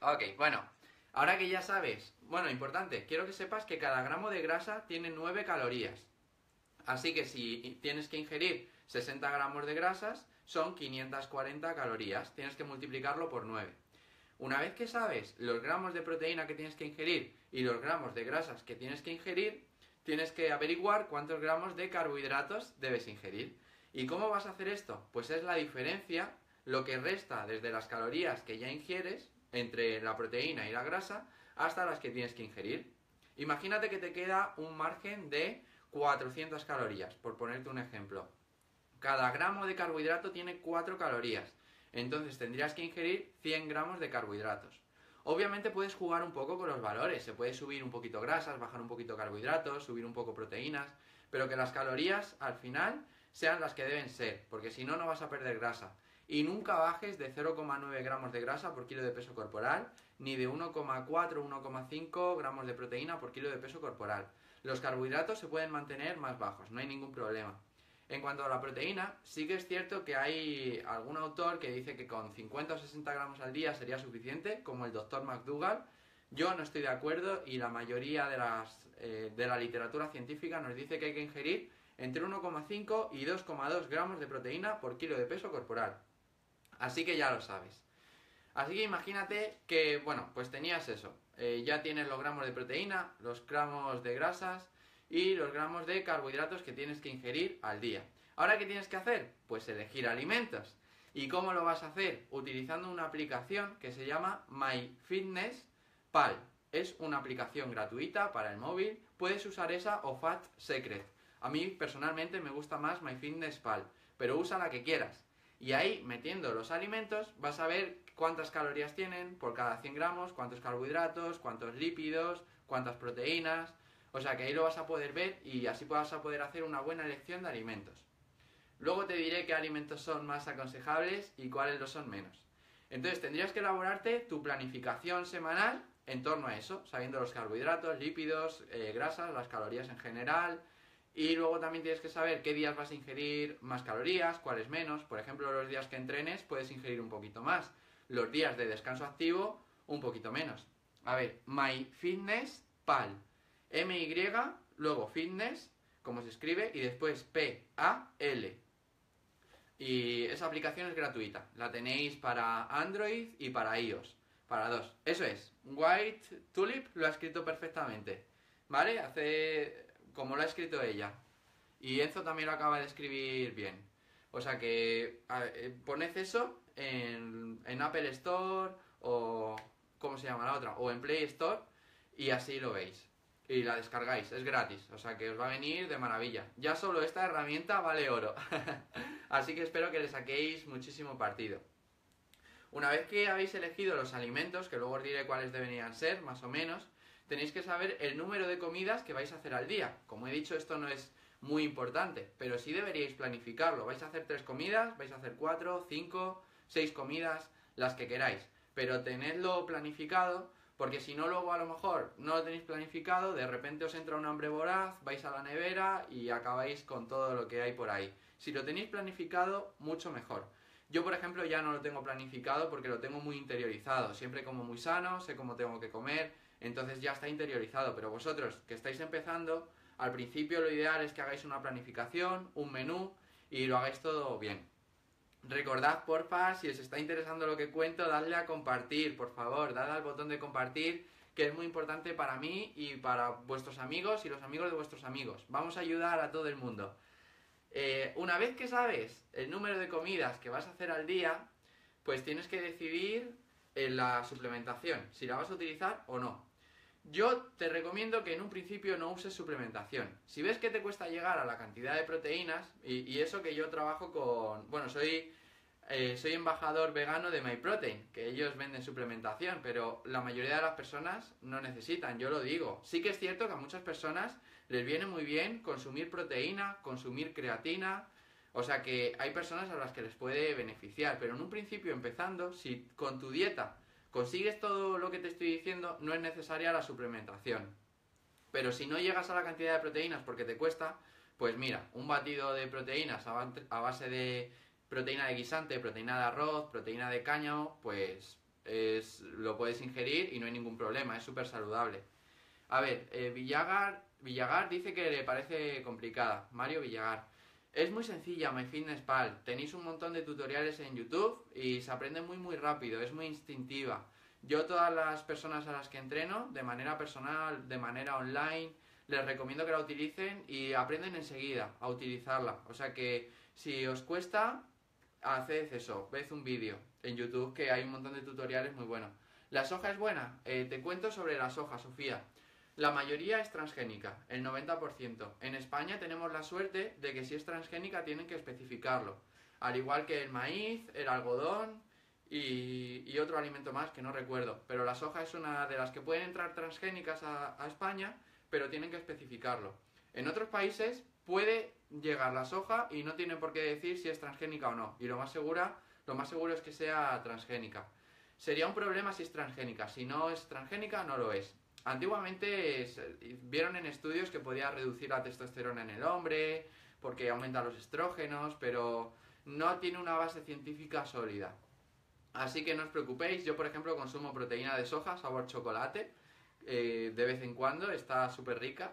Ok, bueno. Ahora que ya sabes... Bueno, importante. Quiero que sepas que cada gramo de grasa tiene nueve calorías. Así que si tienes que ingerir sesenta gramos de grasas, son quinientas cuarenta calorías. Tienes que multiplicarlo por nueve. Una vez que sabes los gramos de proteína que tienes que ingerir y los gramos de grasas que tienes que ingerir, tienes que averiguar cuántos gramos de carbohidratos debes ingerir. ¿Y cómo vas a hacer esto? Pues es la diferencia lo que resta desde las calorías que ya ingieres, entre la proteína y la grasa, hasta las que tienes que ingerir. Imagínate que te queda un margen de cuatrocientas calorías, por ponerte un ejemplo. Cada gramo de carbohidrato tiene cuatro calorías, entonces tendrías que ingerir cien gramos de carbohidratos. Obviamente puedes jugar un poco con los valores, se puede subir un poquito grasas, bajar un poquito carbohidratos, subir un poco proteínas, pero que las calorías al final sean las que deben ser, porque si no, no vas a perder grasa. Y nunca bajes de cero coma nueve gramos de grasa por kilo de peso corporal, ni de uno coma cuatro a uno coma cinco gramos de proteína por kilo de peso corporal. Los carbohidratos se pueden mantener más bajos, no hay ningún problema. En cuanto a la proteína, sí que es cierto que hay algún autor que dice que con cincuenta o sesenta gramos al día sería suficiente, como el doctor McDougall. Yo no estoy de acuerdo y la mayoría de, las, eh, de la literatura científica nos dice que hay que ingerir entre uno coma cinco y dos coma dos gramos de proteína por kilo de peso corporal. Así que ya lo sabes. Así que imagínate que, bueno, pues tenías eso. Eh, ya tienes los gramos de proteína, los gramos de grasas y los gramos de carbohidratos que tienes que ingerir al día. ¿Ahora qué tienes que hacer? Pues elegir alimentos. ¿Y cómo lo vas a hacer? Utilizando una aplicación que se llama MyFitnessPal. Es una aplicación gratuita para el móvil. Puedes usar esa o FatSecret. A mí personalmente me gusta más MyFitnessPal, pero usa la que quieras. Y ahí, metiendo los alimentos, vas a ver cuántas calorías tienen por cada cien gramos, cuántos carbohidratos, cuántos lípidos, cuántas proteínas. O sea que ahí lo vas a poder ver y así vas a poder hacer una buena elección de alimentos. Luego te diré qué alimentos son más aconsejables y cuáles lo son menos. Entonces tendrías que elaborarte tu planificación semanal en torno a eso, sabiendo los carbohidratos, lípidos, eh, grasas, las calorías en general. Y luego también tienes que saber qué días vas a ingerir más calorías, cuáles menos. Por ejemplo, los días que entrenes puedes ingerir un poquito más. Los días de descanso activo, un poquito menos. A ver, MyFitnessPal. M Y, luego fitness, como se escribe, y después P A L. Y esa aplicación es gratuita. La tenéis para Android y para iOS. Para dos. Eso es. White Tulip lo ha escrito perfectamente. ¿Vale? Hace... como lo ha escrito ella. Y Enzo también lo acaba de escribir bien. O sea que ver, poned eso en, en Apple Store o... ¿cómo se llama la otra? O en Play Store y así lo veis. Y la descargáis. Es gratis. O sea que os va a venir de maravilla. Ya solo esta herramienta vale oro. Así que espero que le saquéis muchísimo partido. Una vez que habéis elegido los alimentos, que luego os diré cuáles deberían ser, más o menos, tenéis que saber el número de comidas que vais a hacer al día. Como he dicho, esto no es muy importante, pero sí deberíais planificarlo. Vais a hacer tres comidas, vais a hacer cuatro, cinco, seis comidas, las que queráis. Pero tenedlo planificado, porque si no luego a lo mejor no lo tenéis planificado, de repente os entra un hambre voraz, vais a la nevera y acabáis con todo lo que hay por ahí. Si lo tenéis planificado, mucho mejor. Yo, por ejemplo, ya no lo tengo planificado porque lo tengo muy interiorizado. Siempre como muy sano, sé cómo tengo que comer. Entonces ya está interiorizado, pero vosotros que estáis empezando, al principio lo ideal es que hagáis una planificación, un menú y lo hagáis todo bien. Recordad, porfa, si os está interesando lo que cuento, dadle a compartir, por favor, dadle al botón de compartir, que es muy importante para mí y para vuestros amigos y los amigos de vuestros amigos. Vamos a ayudar a todo el mundo. Eh, una vez que sabes el número de comidas que vas a hacer al día, pues tienes que decidir en la suplementación, si la vas a utilizar o no. Yo te recomiendo que en un principio no uses suplementación. Si ves que te cuesta llegar a la cantidad de proteínas, y, y eso que yo trabajo con... Bueno, soy, eh, soy embajador vegano de MyProtein, que ellos venden suplementación, pero la mayoría de las personas no necesitan, yo lo digo. Sí que es cierto que a muchas personas les viene muy bien consumir proteína, consumir creatina... O sea que hay personas a las que les puede beneficiar, pero en un principio empezando, si con tu dieta consigues todo lo que te estoy diciendo, no es necesaria la suplementación. Pero si no llegas a la cantidad de proteínas porque te cuesta, pues mira, un batido de proteínas a base de proteína de guisante, proteína de arroz, proteína de cáñamo, pues es, lo puedes ingerir y no hay ningún problema, es súper saludable. A ver, eh, Villagar, Villagar dice que le parece complicada, Mario Villagar. Es muy sencilla MyFitnessPal, tenéis un montón de tutoriales en YouTube y se aprende muy muy rápido, es muy instintiva. Yo todas las personas a las que entreno, de manera personal, de manera online, les recomiendo que la utilicen y aprenden enseguida a utilizarla. O sea que si os cuesta, haces eso, ves un vídeo en YouTube que hay un montón de tutoriales muy buenos. ¿La soja es buena? Eh, te cuento sobre la soja, Sofía. La mayoría es transgénica, el noventa por ciento. En España tenemos la suerte de que si es transgénica tienen que especificarlo, al igual que el maíz, el algodón y, y otro alimento más que no recuerdo. Pero la soja es una de las que pueden entrar transgénicas a, a España, pero tienen que especificarlo. En otros países puede llegar la soja y no tiene por qué decir si es transgénica o no, y lo más segura, lo más seguro es que sea transgénica. Sería un problema si es transgénica, si no es transgénica no lo es. Antiguamente es, vieron en estudios que podía reducir la testosterona en el hombre, porque aumenta los estrógenos, pero no tiene una base científica sólida. Así que no os preocupéis, yo por ejemplo consumo proteína de soja, sabor chocolate, eh, de vez en cuando, está súper rica.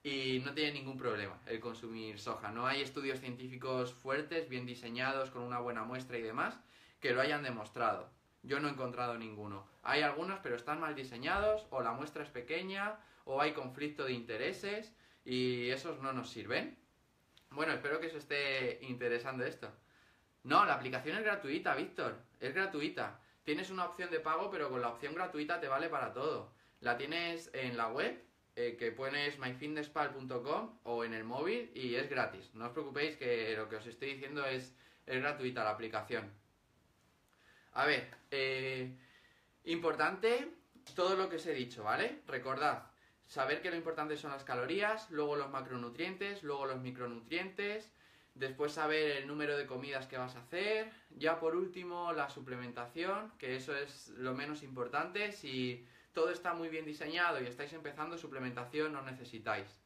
Y no tiene ningún problema el consumir soja. No hay estudios científicos fuertes, bien diseñados, con una buena muestra y demás, que lo hayan demostrado. Yo no he encontrado ninguno. Hay algunos, pero están mal diseñados, o la muestra es pequeña, o hay conflicto de intereses, y esos no nos sirven. Bueno, espero que os esté interesando esto. No, la aplicación es gratuita, Víctor. Es gratuita. Tienes una opción de pago, pero con la opción gratuita te vale para todo. La tienes en la web, eh, que pones my fitness pal punto com, o en el móvil, y es gratis. No os preocupéis que lo que os estoy diciendo es, es gratuita la aplicación. A ver, eh, importante todo lo que os he dicho, ¿vale? Recordad, saber que lo importante son las calorías, luego los macronutrientes, luego los micronutrientes, después saber el número de comidas que vas a hacer, ya por último la suplementación, que eso es lo menos importante. Si todo está muy bien diseñado y estáis empezando, suplementación no necesitáis.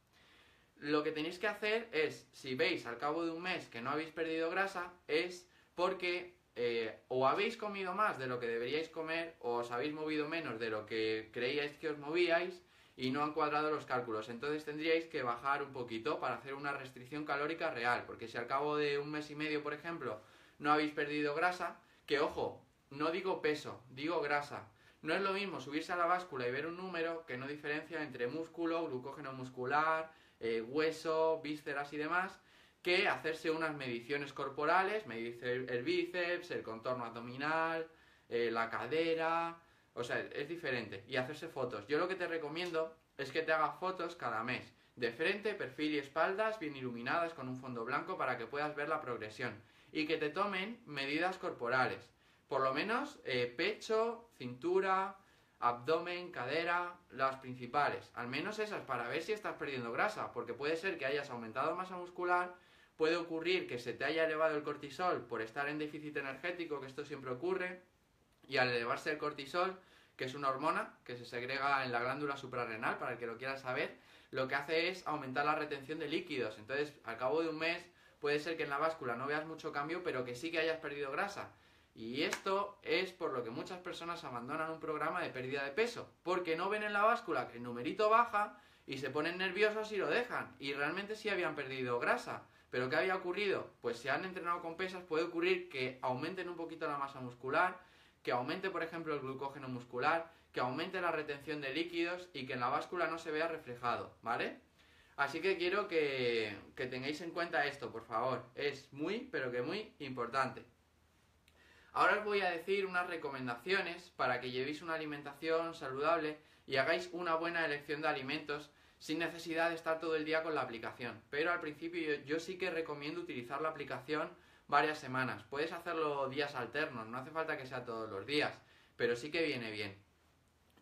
Lo que tenéis que hacer es, si veis al cabo de un mes que no habéis perdido grasa, es porque... Eh, o habéis comido más de lo que deberíais comer, o os habéis movido menos de lo que creíais que os movíais y no han cuadrado los cálculos. Entonces tendríais que bajar un poquito para hacer una restricción calórica real, porque si al cabo de un mes y medio, por ejemplo, no habéis perdido grasa, que ojo, no digo peso, digo grasa. No es lo mismo subirse a la báscula y ver un número que no diferencia entre músculo, glucógeno muscular, eh, hueso, vísceras y demás, que hacerse unas mediciones corporales, medir el bíceps, el contorno abdominal, eh, la cadera, o sea, es diferente, y hacerse fotos. Yo lo que te recomiendo es que te hagas fotos cada mes, de frente, perfil y espaldas, bien iluminadas con un fondo blanco para que puedas ver la progresión, y que te tomen medidas corporales, por lo menos eh, pecho, cintura, abdomen, cadera, las principales, al menos esas, para ver si estás perdiendo grasa, porque puede ser que hayas aumentado masa muscular, puede ocurrir que se te haya elevado el cortisol por estar en déficit energético, que esto siempre ocurre, y al elevarse el cortisol, que es una hormona que se segrega en la glándula suprarrenal, para el que lo quiera saber, lo que hace es aumentar la retención de líquidos. Entonces al cabo de un mes puede ser que en la báscula no veas mucho cambio, pero que sí que hayas perdido grasa. Y esto es por lo que muchas personas abandonan un programa de pérdida de peso, porque no ven en la báscula que el numerito baja y se ponen nerviosos y lo dejan. Y realmente sí habían perdido grasa, pero ¿qué había ocurrido? Pues si han entrenado con pesas puede ocurrir que aumenten un poquito la masa muscular, que aumente por ejemplo el glucógeno muscular, que aumente la retención de líquidos y que en la báscula no se vea reflejado, ¿vale? Así que quiero que, que tengáis en cuenta esto, por favor, es muy pero que muy importante. Ahora os voy a decir unas recomendaciones para que llevéis una alimentación saludable y hagáis una buena elección de alimentos sin necesidad de estar todo el día con la aplicación. Pero al principio yo, yo sí que recomiendo utilizar la aplicación varias semanas. Puedes hacerlo días alternos, no hace falta que sea todos los días, pero sí que viene bien.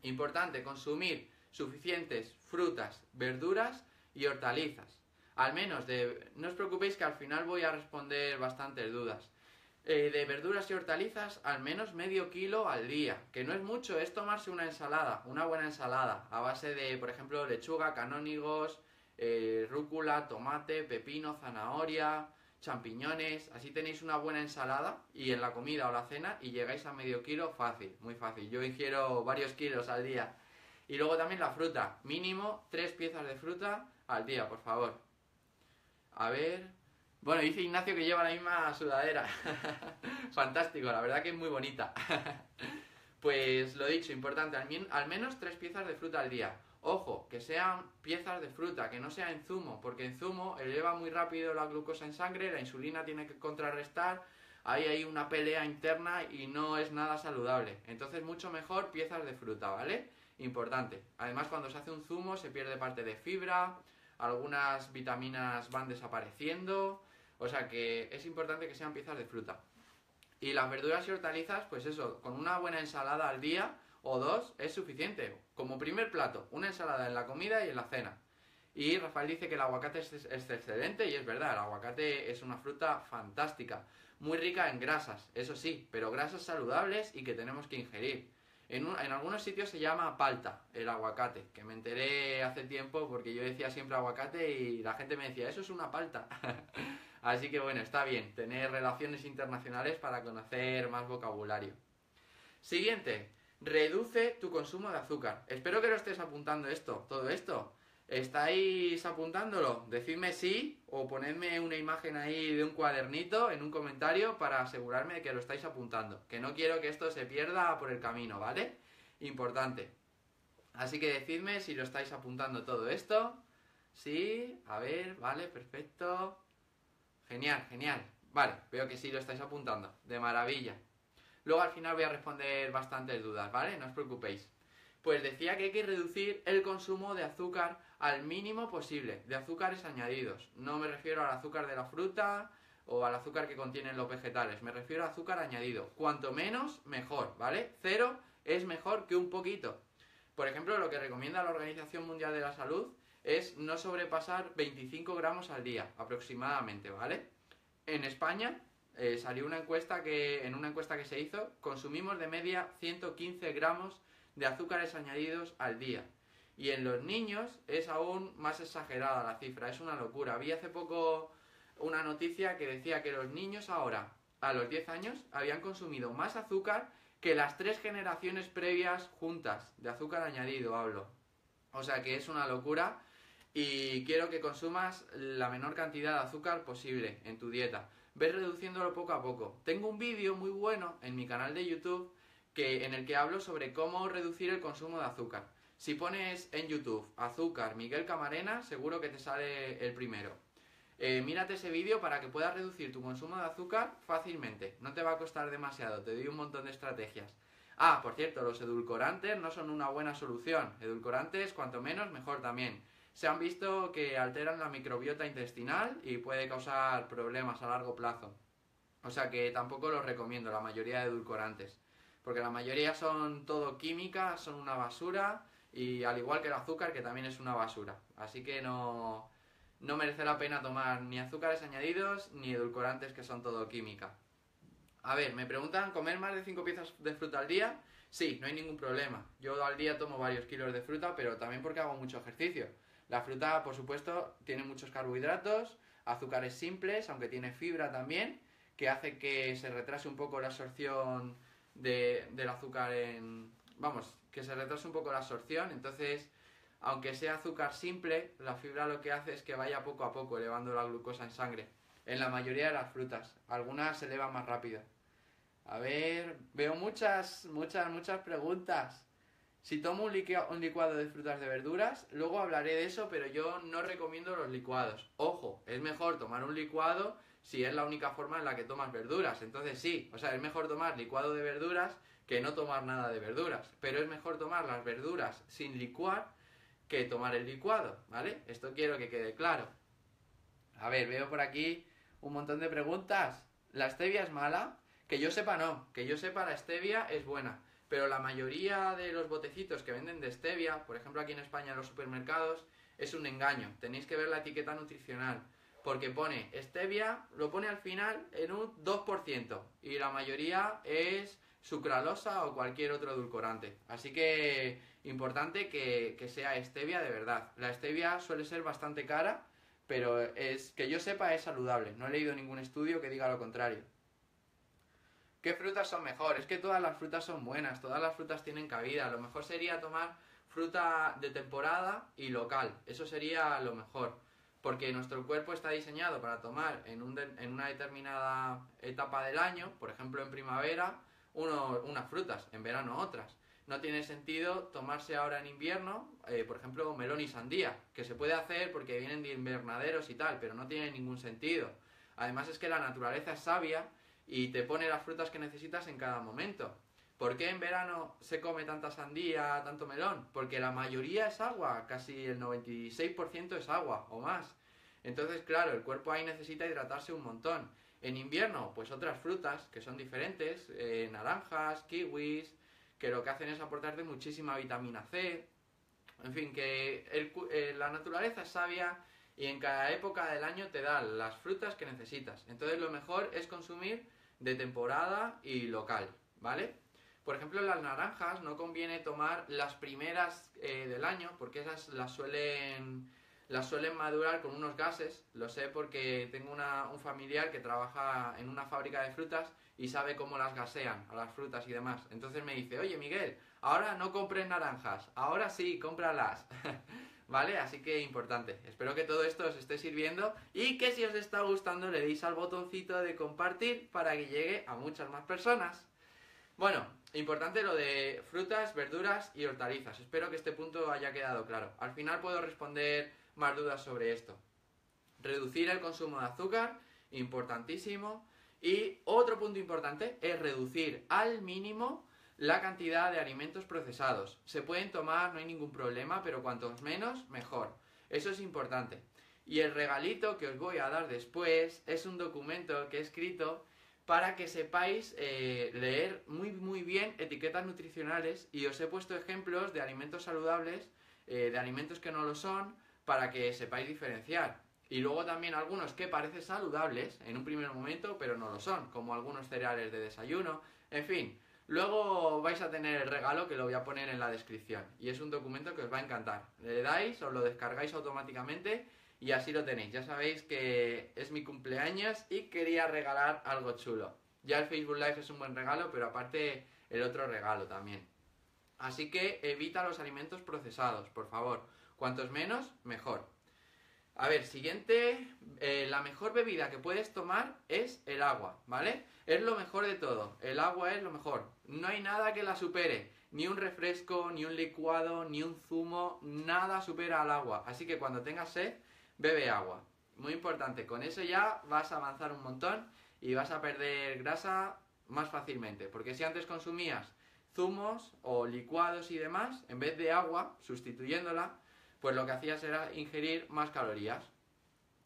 Importante, consumir suficientes frutas, verduras y hortalizas. Al menos, de, no os preocupéis que al final voy a responder bastantes dudas. Eh, de verduras y hortalizas al menos medio kilo al día, que no es mucho, es tomarse una ensalada, una buena ensalada, a base de, por ejemplo, lechuga, canónigos, eh, rúcula, tomate, pepino, zanahoria, champiñones. Así tenéis una buena ensalada y en la comida o la cena y llegáis a medio kilo fácil, muy fácil. Yo ingiero varios kilos al día. Y luego también la fruta, mínimo tres piezas de fruta al día, por favor. A ver... Bueno, dice Ignacio que lleva la misma sudadera. Fantástico, la verdad que es muy bonita. Pues lo dicho, importante, al, al menos tres piezas de fruta al día. Ojo, que sean piezas de fruta, que no sea en zumo, porque en zumo eleva muy rápido la glucosa en sangre, la insulina tiene que contrarrestar, ahí hay una pelea interna y no es nada saludable. Entonces mucho mejor piezas de fruta, ¿vale? Importante. Además, cuando se hace un zumo se pierde parte de fibra, algunas vitaminas van desapareciendo, o sea que es importante que sean piezas de fruta. Y las verduras y hortalizas, pues eso, con una buena ensalada al día o dos es suficiente. Como primer plato, una ensalada en la comida y en la cena. Y Rafael dice que el aguacate es, es excelente, y es verdad, el aguacate es una fruta fantástica, muy rica en grasas, eso sí, pero grasas saludables y que tenemos que ingerir. En, un, en algunos sitios se llama palta el aguacate, que me enteré hace tiempo porque yo decía siempre aguacate y la gente me decía, eso es una palta. Así que bueno, está bien tener relaciones internacionales para conocer más vocabulario. Siguiente, reduce tu consumo de azúcar. Espero que lo estés apuntando esto, todo esto. ¿Estáis apuntándolo? Decidme sí o ponedme una imagen ahí de un cuadernito en un comentario para asegurarme de que lo estáis apuntando. Que no quiero que esto se pierda por el camino, ¿vale? Importante. Así que decidme si lo estáis apuntando todo esto. Sí, a ver, vale, perfecto. Genial, genial. Vale, veo que sí lo estáis apuntando. De maravilla. Luego al final voy a responder bastantes dudas, ¿vale? No os preocupéis. Pues decía que hay que reducir el consumo de azúcar al mínimo posible, de azúcares añadidos. No me refiero al azúcar de la fruta o al azúcar que contienen los vegetales, me refiero a azúcar añadido. Cuanto menos, mejor, ¿vale? Cero es mejor que un poquito. Por ejemplo, lo que recomienda la Organización Mundial de la Salud es no sobrepasar veinticinco gramos al día, aproximadamente, ¿vale? En España eh, salió una encuesta que, en una encuesta que se hizo, consumimos de media ciento quince gramos de azúcares añadidos al día. Y en los niños es aún más exagerada la cifra, es una locura. Vi hace poco una noticia que decía que los niños ahora, a los diez años, habían consumido más azúcar que las tres generaciones previas juntas, de azúcar añadido hablo. O sea que es una locura y quiero que consumas la menor cantidad de azúcar posible en tu dieta. Ves reduciéndolo poco a poco. Tengo un vídeo muy bueno en mi canal de YouTube que, en el que hablo sobre cómo reducir el consumo de azúcar. Si pones en YouTube azúcar Miguel Camarena, seguro que te sale el primero. Eh, mírate ese vídeo para que puedas reducir tu consumo de azúcar fácilmente. No te va a costar demasiado, te doy un montón de estrategias. Ah, por cierto, los edulcorantes no son una buena solución. Edulcorantes, cuanto menos, mejor también. Se han visto que alteran la microbiota intestinal y puede causar problemas a largo plazo. O sea que tampoco los recomiendo, la mayoría de edulcorantes. Porque la mayoría son todo química, son una basura. Y al igual que el azúcar, que también es una basura. Así que no, no merece la pena tomar ni azúcares añadidos ni edulcorantes, que son todo química. A ver, me preguntan, ¿comer más de cinco piezas de fruta al día? Sí, no hay ningún problema. Yo al día tomo varios kilos de fruta, pero también porque hago mucho ejercicio. La fruta, por supuesto, tiene muchos carbohidratos, azúcares simples, aunque tiene fibra también, que hace que se retrase un poco la absorción de, del azúcar en... Vamos, que se retrasa un poco la absorción, entonces, aunque sea azúcar simple, la fibra lo que hace es que vaya poco a poco elevando la glucosa en sangre. En la mayoría de las frutas, algunas se elevan más rápido. A ver, veo muchas, muchas, muchas preguntas. Si tomo un licuado, un licuado de frutas de verduras, luego hablaré de eso, pero yo no recomiendo los licuados. Ojo, es mejor tomar un licuado si es la única forma en la que tomas verduras. Entonces sí, o sea, es mejor tomar licuado de verduras que no tomar nada de verduras, pero es mejor tomar las verduras sin licuar que tomar el licuado, ¿vale? Esto quiero que quede claro. A ver, veo por aquí un montón de preguntas. ¿La stevia es mala? Que yo sepa no, que yo sepa la stevia es buena, pero la mayoría de los botecitos que venden de stevia, por ejemplo aquí en España en los supermercados, es un engaño. Tenéis que ver la etiqueta nutricional, porque pone stevia, lo pone al final en un dos por ciento y la mayoría es sucralosa o cualquier otro edulcorante. Así que importante que, que sea stevia de verdad. La stevia suele ser bastante cara, pero es que yo sepa es saludable. No he leído ningún estudio que diga lo contrario. ¿Qué frutas son mejor? Es que todas las frutas son buenas, todas las frutas tienen cabida. Lo mejor sería tomar fruta de temporada y local. Eso sería lo mejor, porque nuestro cuerpo está diseñado para tomar en, un de, en una determinada etapa del año, por ejemplo en primavera, Uno, unas frutas, en verano otras, no tiene sentido tomarse ahora en invierno, eh, por ejemplo, melón y sandía, que se puede hacer porque vienen de invernaderos y tal, pero no tiene ningún sentido. Además es que la naturaleza es sabia y te pone las frutas que necesitas en cada momento. ¿Por qué en verano se come tanta sandía, tanto melón? Porque la mayoría es agua, casi el noventa y seis por ciento es agua o más. Entonces, claro, el cuerpo ahí necesita hidratarse un montón. En invierno, pues otras frutas que son diferentes, eh, naranjas, kiwis, que lo que hacen es aportarte muchísima vitamina C. En fin, que el, eh, la naturaleza es sabia y en cada época del año te da las frutas que necesitas. Entonces lo mejor es consumir de temporada y local, ¿vale? Por ejemplo, las naranjas no conviene tomar las primeras eh, del año, porque esas las suelen, las suelen madurar con unos gases. Lo sé porque tengo una, un familiar que trabaja en una fábrica de frutas y sabe cómo las gasean a las frutas y demás. Entonces me dice, oye Miguel, ahora no compres naranjas, ahora sí, cómpralas. ¿Vale? Así que importante. Espero que todo esto os esté sirviendo y que si os está gustando le deis al botoncito de compartir para que llegue a muchas más personas. Bueno, importante lo de frutas, verduras y hortalizas. Espero que este punto haya quedado claro. Al final puedo responder más dudas sobre esto. Reducir el consumo de azúcar, importantísimo. Y otro punto importante es reducir al mínimo la cantidad de alimentos procesados. Se pueden tomar, no hay ningún problema, pero cuantos menos, mejor. Eso es importante. Y el regalito que os voy a dar después es un documento que he escrito para que sepáis eh, leer muy muy bien etiquetas nutricionales, y os he puesto ejemplos de alimentos saludables, eh, de alimentos que no lo son, para que sepáis diferenciar. Y luego también algunos que parecen saludables en un primer momento, pero no lo son, como algunos cereales de desayuno, en fin. Luego vais a tener el regalo que lo voy a poner en la descripción, y es un documento que os va a encantar. Le dais, os lo descargáis automáticamente. Y así lo tenéis. Ya sabéis que es mi cumpleaños y quería regalar algo chulo. Ya el Facebook Live es un buen regalo, pero aparte el otro regalo también. Así que evita los alimentos procesados, por favor. Cuantos menos, mejor. A ver, siguiente. Eh, la mejor bebida que puedes tomar es el agua, ¿vale? Es lo mejor de todo. El agua es lo mejor. No hay nada que la supere. Ni un refresco, ni un licuado, ni un zumo. Nada supera al agua. Así que cuando tengas sed, bebe agua, muy importante, con eso ya vas a avanzar un montón y vas a perder grasa más fácilmente, porque si antes consumías zumos o licuados y demás, en vez de agua, sustituyéndola, pues lo que hacías era ingerir más calorías.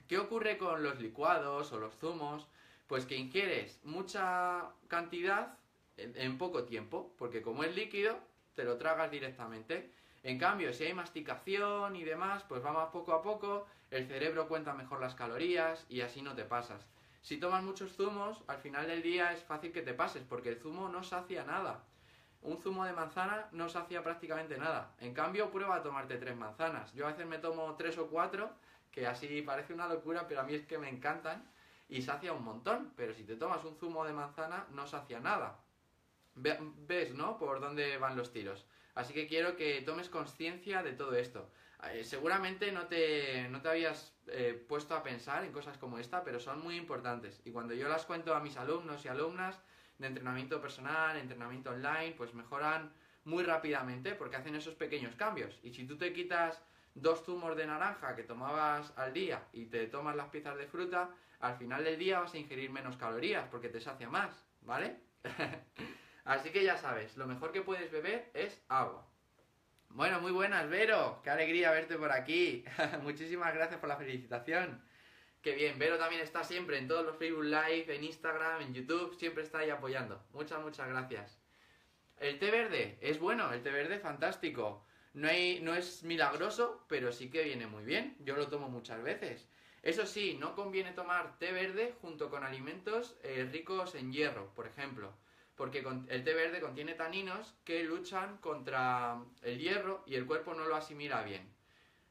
¿Qué ocurre con los licuados o los zumos? Pues que ingieres mucha cantidad en poco tiempo, porque como es líquido, te lo tragas directamente. En cambio, si hay masticación y demás, pues va más poco a poco, el cerebro cuenta mejor las calorías y así no te pasas. Si tomas muchos zumos, al final del día es fácil que te pases, porque el zumo no sacia nada. Un zumo de manzana no sacia prácticamente nada. En cambio, prueba a tomarte tres manzanas. Yo a veces me tomo tres o cuatro, que así parece una locura, pero a mí es que me encantan y sacia un montón. Pero si te tomas un zumo de manzana, no sacia nada. ¿Ves, no? Por dónde van los tiros. Así que quiero que tomes conciencia de todo esto. Eh, seguramente no te, no te habías eh, puesto a pensar en cosas como esta, pero son muy importantes. Y cuando yo las cuento a mis alumnos y alumnas de entrenamiento personal, entrenamiento online, pues mejoran muy rápidamente porque hacen esos pequeños cambios. Y si tú te quitas dos zumos de naranja que tomabas al día y te tomas las piezas de fruta, al final del día vas a ingerir menos calorías porque te sacia más, ¿vale? Así que ya sabes, lo mejor que puedes beber es agua. Bueno, muy buenas, Vero. Qué alegría verte por aquí. Muchísimas gracias por la felicitación. Qué bien, Vero también está siempre en todos los Facebook Live, en Instagram, en YouTube. Siempre está ahí apoyando. Muchas, muchas gracias. El té verde es bueno, el té verde fantástico. No, hay, no es milagroso, pero sí que viene muy bien. Yo lo tomo muchas veces. Eso sí, no conviene tomar té verde junto con alimentos eh, ricos en hierro, por ejemplo. Porque el té verde contiene taninos que luchan contra el hierro y el cuerpo no lo asimila bien.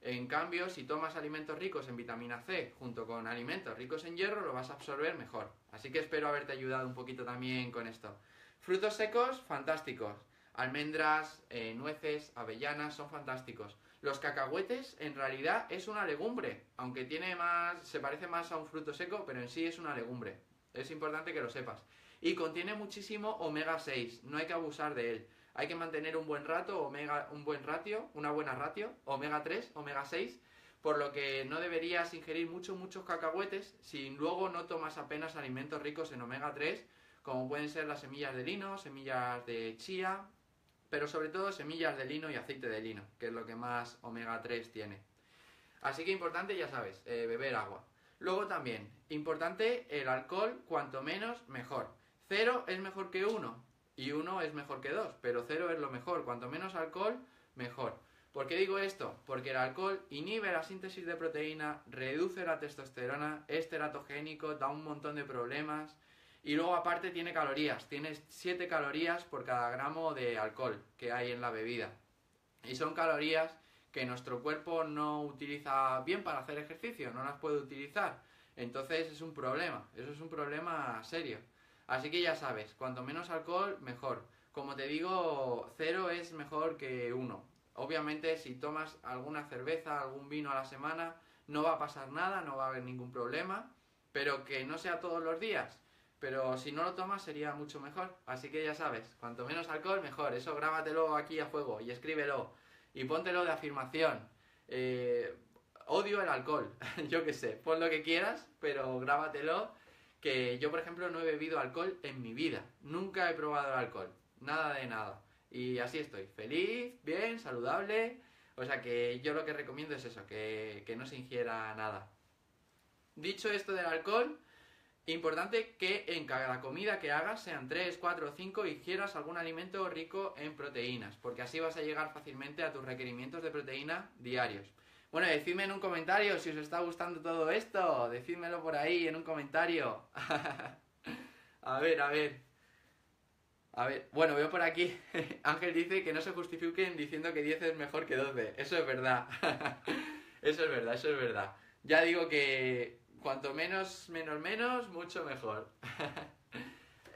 En cambio, si tomas alimentos ricos en vitamina C junto con alimentos ricos en hierro, lo vas a absorber mejor. Así que espero haberte ayudado un poquito también con esto. Frutos secos, fantásticos. Almendras, eh, nueces, avellanas, son fantásticos. Los cacahuetes, en realidad, es una legumbre. Aunque tiene más, se parece más a un fruto seco, pero en sí es una legumbre. Es importante que lo sepas. Y contiene muchísimo omega seis, no hay que abusar de él. Hay que mantener un buen rato, omega, un buen ratio, una buena ratio, omega tres, omega seis, por lo que no deberías ingerir muchos, muchos cacahuetes si luego no tomas apenas alimentos ricos en omega tres, como pueden ser las semillas de lino, semillas de chía, pero sobre todo semillas de lino y aceite de lino, que es lo que más omega tres tiene. Así que importante, ya sabes, eh, beber agua. Luego también, importante, el alcohol, cuanto menos, mejor. Cero es mejor que uno, y uno es mejor que dos, pero cero es lo mejor. Cuanto menos alcohol, mejor. ¿Por qué digo esto? Porque el alcohol inhibe la síntesis de proteína, reduce la testosterona, es teratogénico, da un montón de problemas. Y luego aparte tiene calorías, tienes siete calorías por cada gramo de alcohol que hay en la bebida. Y son calorías que nuestro cuerpo no utiliza bien para hacer ejercicio, no las puede utilizar. Entonces es un problema, eso es un problema serio. Así que ya sabes, cuanto menos alcohol, mejor. Como te digo, cero es mejor que uno. Obviamente si tomas alguna cerveza, algún vino a la semana, no va a pasar nada, no va a haber ningún problema, pero que no sea todos los días. Pero si no lo tomas sería mucho mejor. Así que ya sabes, cuanto menos alcohol, mejor. Eso grábatelo aquí a fuego y escríbelo. Y póntelo de afirmación. Eh, odio el alcohol. Yo qué sé, pon lo que quieras, pero grábatelo. Que yo, por ejemplo, no he bebido alcohol en mi vida. Nunca he probado el alcohol. Nada de nada. Y así estoy. Feliz, bien, saludable. O sea que yo lo que recomiendo es eso, que, que no se ingiera nada. Dicho esto del alcohol, importante que en cada comida que hagas, sean tres, cuatro o cinco, ingieras algún alimento rico en proteínas, porque así vas a llegar fácilmente a tus requerimientos de proteína diarios. Bueno, decidme en un comentario si os está gustando todo esto, decídmelo por ahí en un comentario. A ver, a ver. A ver, bueno, veo por aquí, Ángel dice que no se justifiquen diciendo que diez es mejor que doce. Eso es verdad. Eso es verdad, eso es verdad. Ya digo que cuanto menos, menos, menos, mucho mejor.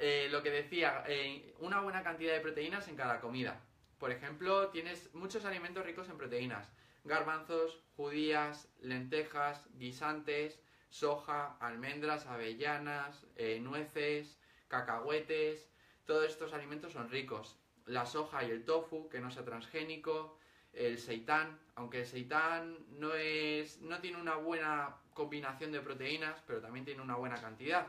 eh, lo que decía, eh, una buena cantidad de proteínas en cada comida. Por ejemplo, tienes muchos alimentos ricos en proteínas. Garbanzos, judías, lentejas, guisantes, soja, almendras, avellanas, eh, nueces, cacahuetes. Todos estos alimentos son ricos. La soja y el tofu, que no sea transgénico. El seitán, aunque el seitán no, es, no tiene una buena combinación de proteínas, pero también tiene una buena cantidad.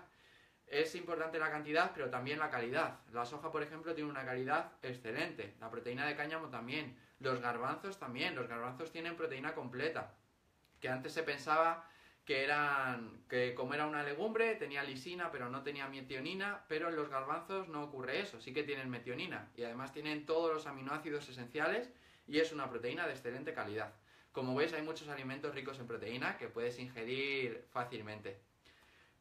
Es importante la cantidad, pero también la calidad. La soja, por ejemplo, tiene una calidad excelente. La proteína de cáñamo también. Los garbanzos también. Los garbanzos tienen proteína completa. Que antes se pensaba que, eran, que como era una legumbre tenía lisina, pero no tenía metionina. Pero en los garbanzos no ocurre eso. Sí que tienen metionina. Y además tienen todos los aminoácidos esenciales y es una proteína de excelente calidad. Como veis, hay muchos alimentos ricos en proteína que puedes ingerir fácilmente.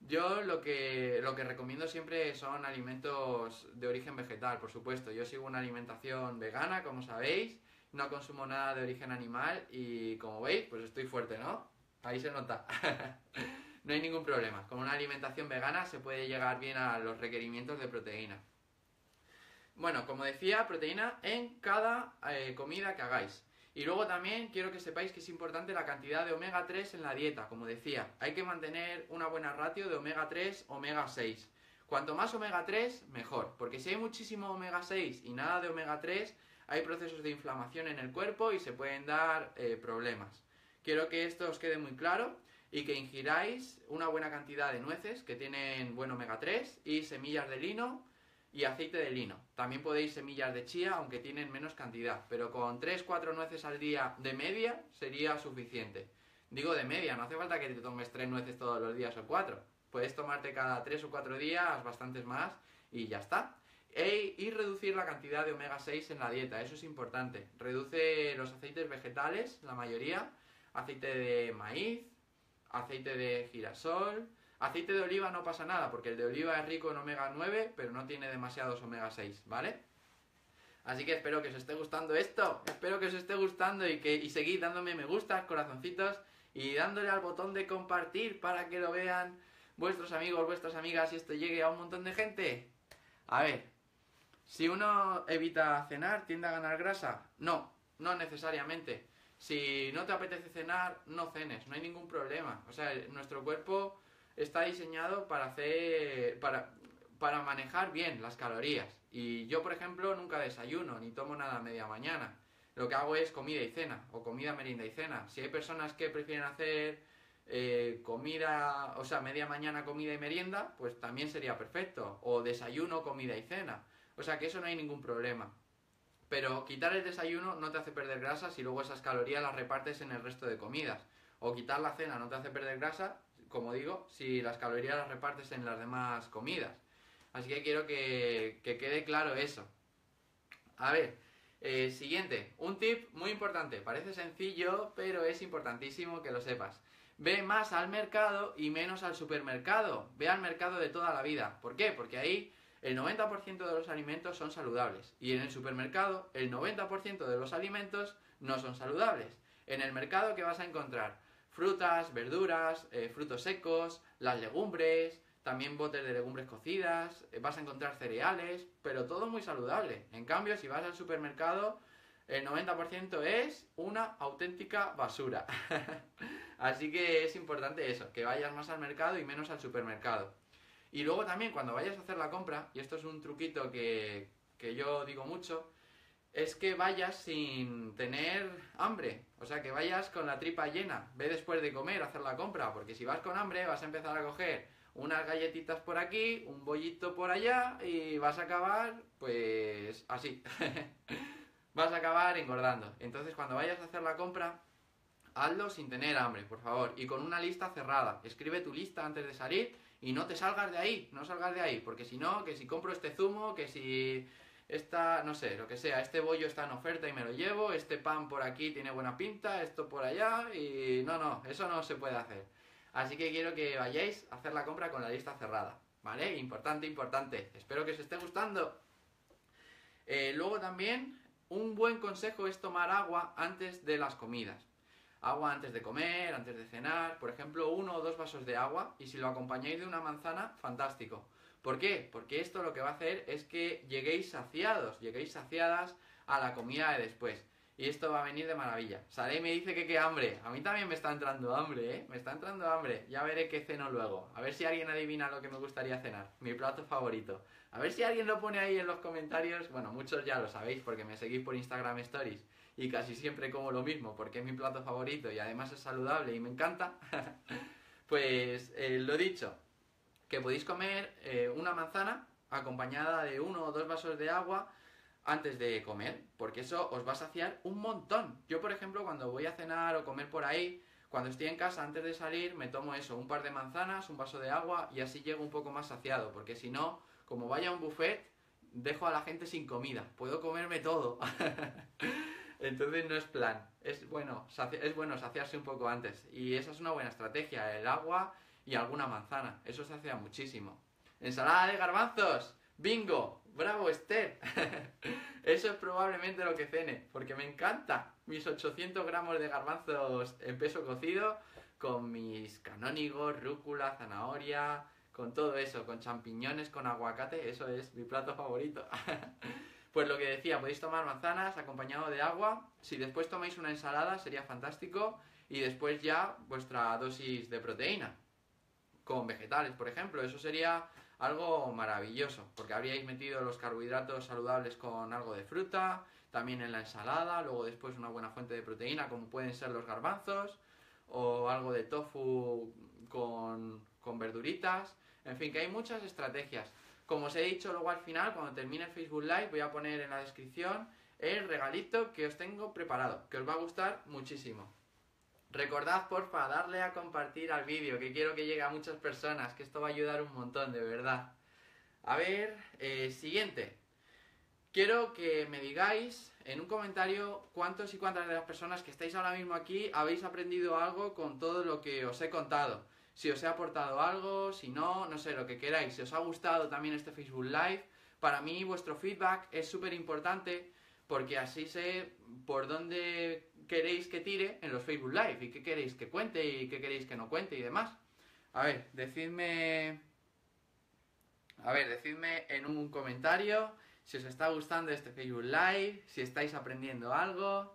Yo lo que, lo que recomiendo siempre son alimentos de origen vegetal, por supuesto. Yo sigo una alimentación vegana, como sabéis. No consumo nada de origen animal y, como veis, pues estoy fuerte, ¿no? Ahí se nota. No hay ningún problema. Con una alimentación vegana se puede llegar bien a los requerimientos de proteína. Bueno, como decía, proteína en cada eh, comida que hagáis. Y luego también quiero que sepáis que es importante la cantidad de omega tres en la dieta, como decía. Hay que mantener una buena ratio de omega tres, omega seis. Cuanto más omega tres, mejor. Porque si hay muchísimo omega seis y nada de omega tres, hay procesos de inflamación en el cuerpo y se pueden dar eh, problemas. Quiero que esto os quede muy claro y que ingiráis una buena cantidad de nueces que tienen buen omega tres y semillas de lino y aceite de lino. También podéis semillas de chía, aunque tienen menos cantidad, pero con tres cuatro nueces al día de media sería suficiente. Digo de media, no hace falta que te tomes tres nueces todos los días o cuatro. Puedes tomarte cada tres o cuatro días bastantes más y ya está. E, y reducir la cantidad de omega seis en la dieta, eso es importante. Reduce los aceites vegetales, la mayoría, aceite de maíz, aceite de girasol. Aceite de oliva no pasa nada, porque el de oliva es rico en omega nueve, pero no tiene demasiados omega seis, ¿vale? Así que espero que os esté gustando esto, espero que os esté gustando y que y seguid dándome me gustas, corazoncitos, y dándole al botón de compartir para que lo vean vuestros amigos, vuestras amigas, y esto llegue a un montón de gente. A ver, si uno evita cenar, ¿tiende a ganar grasa? No, no necesariamente. Si no te apetece cenar, no cenes, no hay ningún problema. O sea, nuestro cuerpo está diseñado para hacer para, para manejar bien las calorías. Y yo, por ejemplo, nunca desayuno ni tomo nada a media mañana. Lo que hago es comida y cena, o comida, merienda y cena. Si hay personas que prefieren hacer eh, comida, o sea, media mañana comida y merienda, pues también sería perfecto. O desayuno, comida y cena. O sea, que eso no hay ningún problema. Pero quitar el desayuno no te hace perder grasa si luego esas calorías las repartes en el resto de comidas. O quitar la cena no te hace perder grasa, como digo, si las calorías las repartes en las demás comidas. Así que quiero que, que quede claro eso. A ver, eh, siguiente, un tip muy importante. Parece sencillo, pero es importantísimo que lo sepas. Ve más al mercado y menos al supermercado. Ve al mercado de toda la vida. ¿Por qué? Porque ahí el noventa por ciento de los alimentos son saludables. Y en el supermercado, el noventa por ciento de los alimentos no son saludables. En el mercado, ¿qué vas a encontrar? Frutas, verduras, eh, frutos secos, las legumbres, también botes de legumbres cocidas, eh, vas a encontrar cereales, pero todo muy saludable. En cambio, si vas al supermercado, el noventa por ciento es una auténtica basura. Así que es importante eso, que vayas más al mercado y menos al supermercado. Y luego también, cuando vayas a hacer la compra, y esto es un truquito que, que yo digo mucho, es que vayas sin tener hambre, o sea, que vayas con la tripa llena. Ve después de comer a hacer la compra, porque si vas con hambre vas a empezar a coger unas galletitas por aquí, un bollito por allá y vas a acabar, pues, así. Vas a acabar engordando. Entonces, cuando vayas a hacer la compra, hazlo sin tener hambre, por favor, y con una lista cerrada. Escribe tu lista antes de salir y no te salgas de ahí, no salgas de ahí, porque si no, que si compro este zumo, que si... esta, no sé, lo que sea, este bollo está en oferta y me lo llevo, este pan por aquí tiene buena pinta, esto por allá y... No, no, eso no se puede hacer. Así que quiero que vayáis a hacer la compra con la lista cerrada, ¿vale? Importante, importante. Espero que os esté gustando. Eh, luego también, un buen consejo es tomar agua antes de las comidas. Agua antes de comer, antes de cenar, por ejemplo, uno o dos vasos de agua, y si lo acompañáis de una manzana, fantástico. ¿Por qué? Porque esto lo que va a hacer es que lleguéis saciados, lleguéis saciadas a la comida de después. Y esto va a venir de maravilla. Saré me dice que qué hambre. A mí también me está entrando hambre, ¿eh? Me está entrando hambre. Ya veré qué ceno luego. A ver si alguien adivina lo que me gustaría cenar. Mi plato favorito. A ver si alguien lo pone ahí en los comentarios. Bueno, muchos ya lo sabéis porque me seguís por Instagram Stories. Y casi siempre como lo mismo porque es mi plato favorito y además es saludable y me encanta. Pues eh, lo dicho. Que podéis comer eh, una manzana acompañada de uno o dos vasos de agua antes de comer, porque eso os va a saciar un montón. Yo, por ejemplo, cuando voy a cenar o comer por ahí, cuando estoy en casa antes de salir, me tomo eso, un par de manzanas, un vaso de agua y así llego un poco más saciado, porque si no, como vaya a un buffet, dejo a la gente sin comida, puedo comerme todo. Entonces no es plan, es bueno, es bueno saciarse un poco antes y esa es una buena estrategia, el agua y alguna manzana, eso se hacía muchísimo. ¡Ensalada de garbanzos! ¡Bingo! ¡Bravo, Esther! Eso es probablemente lo que cene, porque me encanta mis ochocientos gramos de garbanzos en peso cocido con mis canónigos, rúcula, zanahoria, con todo eso, con champiñones, con aguacate, eso es mi plato favorito. Pues lo que decía, podéis tomar manzanas acompañado de agua, si después tomáis una ensalada sería fantástico y después ya vuestra dosis de proteína. Con vegetales, por ejemplo, eso sería algo maravilloso, porque habríais metido los carbohidratos saludables con algo de fruta, también en la ensalada, luego después una buena fuente de proteína, como pueden ser los garbanzos, o algo de tofu con, con verduritas, en fin, que hay muchas estrategias. Como os he dicho, luego al final, cuando termine el Facebook Live, voy a poner en la descripción el regalito que os tengo preparado, que os va a gustar muchísimo. Recordad, porfa, darle a compartir al vídeo, que quiero que llegue a muchas personas, que esto va a ayudar un montón, de verdad. A ver, eh, siguiente. Quiero que me digáis en un comentario cuántos y cuántas de las personas que estáis ahora mismo aquí habéis aprendido algo con todo lo que os he contado. Si os he aportado algo, si no, no sé, lo que queráis. Si os ha gustado también este Facebook Live, para mí vuestro feedback es súper importante, porque así sé por dónde queréis que tire en los Facebook Live y qué queréis que cuente y qué queréis que no cuente y demás. A ver, decidme... A ver, decidme en un comentario si os está gustando este Facebook Live, si estáis aprendiendo algo...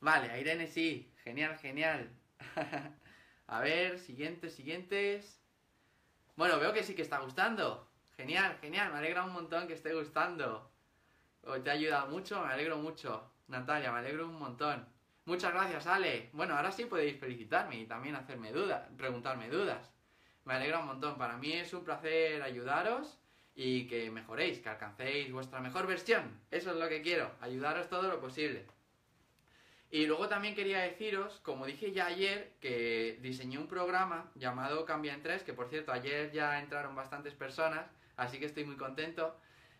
Vale, a Irene sí, genial, genial. A ver, siguientes, siguientes... Bueno, veo que sí que está gustando. Genial, genial, me alegra un montón que esté gustando. Os te ha ayudado mucho, me alegro mucho. Natalia, me alegro un montón. Muchas gracias, Ale. Bueno, ahora sí podéis felicitarme y también hacerme dudas, preguntarme dudas. Me alegra un montón. Para mí es un placer ayudaros y que mejoréis, que alcancéis vuestra mejor versión. Eso es lo que quiero, ayudaros todo lo posible. Y luego también quería deciros, como dije ya ayer, que diseñé un programa llamado Cambia en tres, que por cierto, ayer ya entraron bastantes personas, así que estoy muy contento,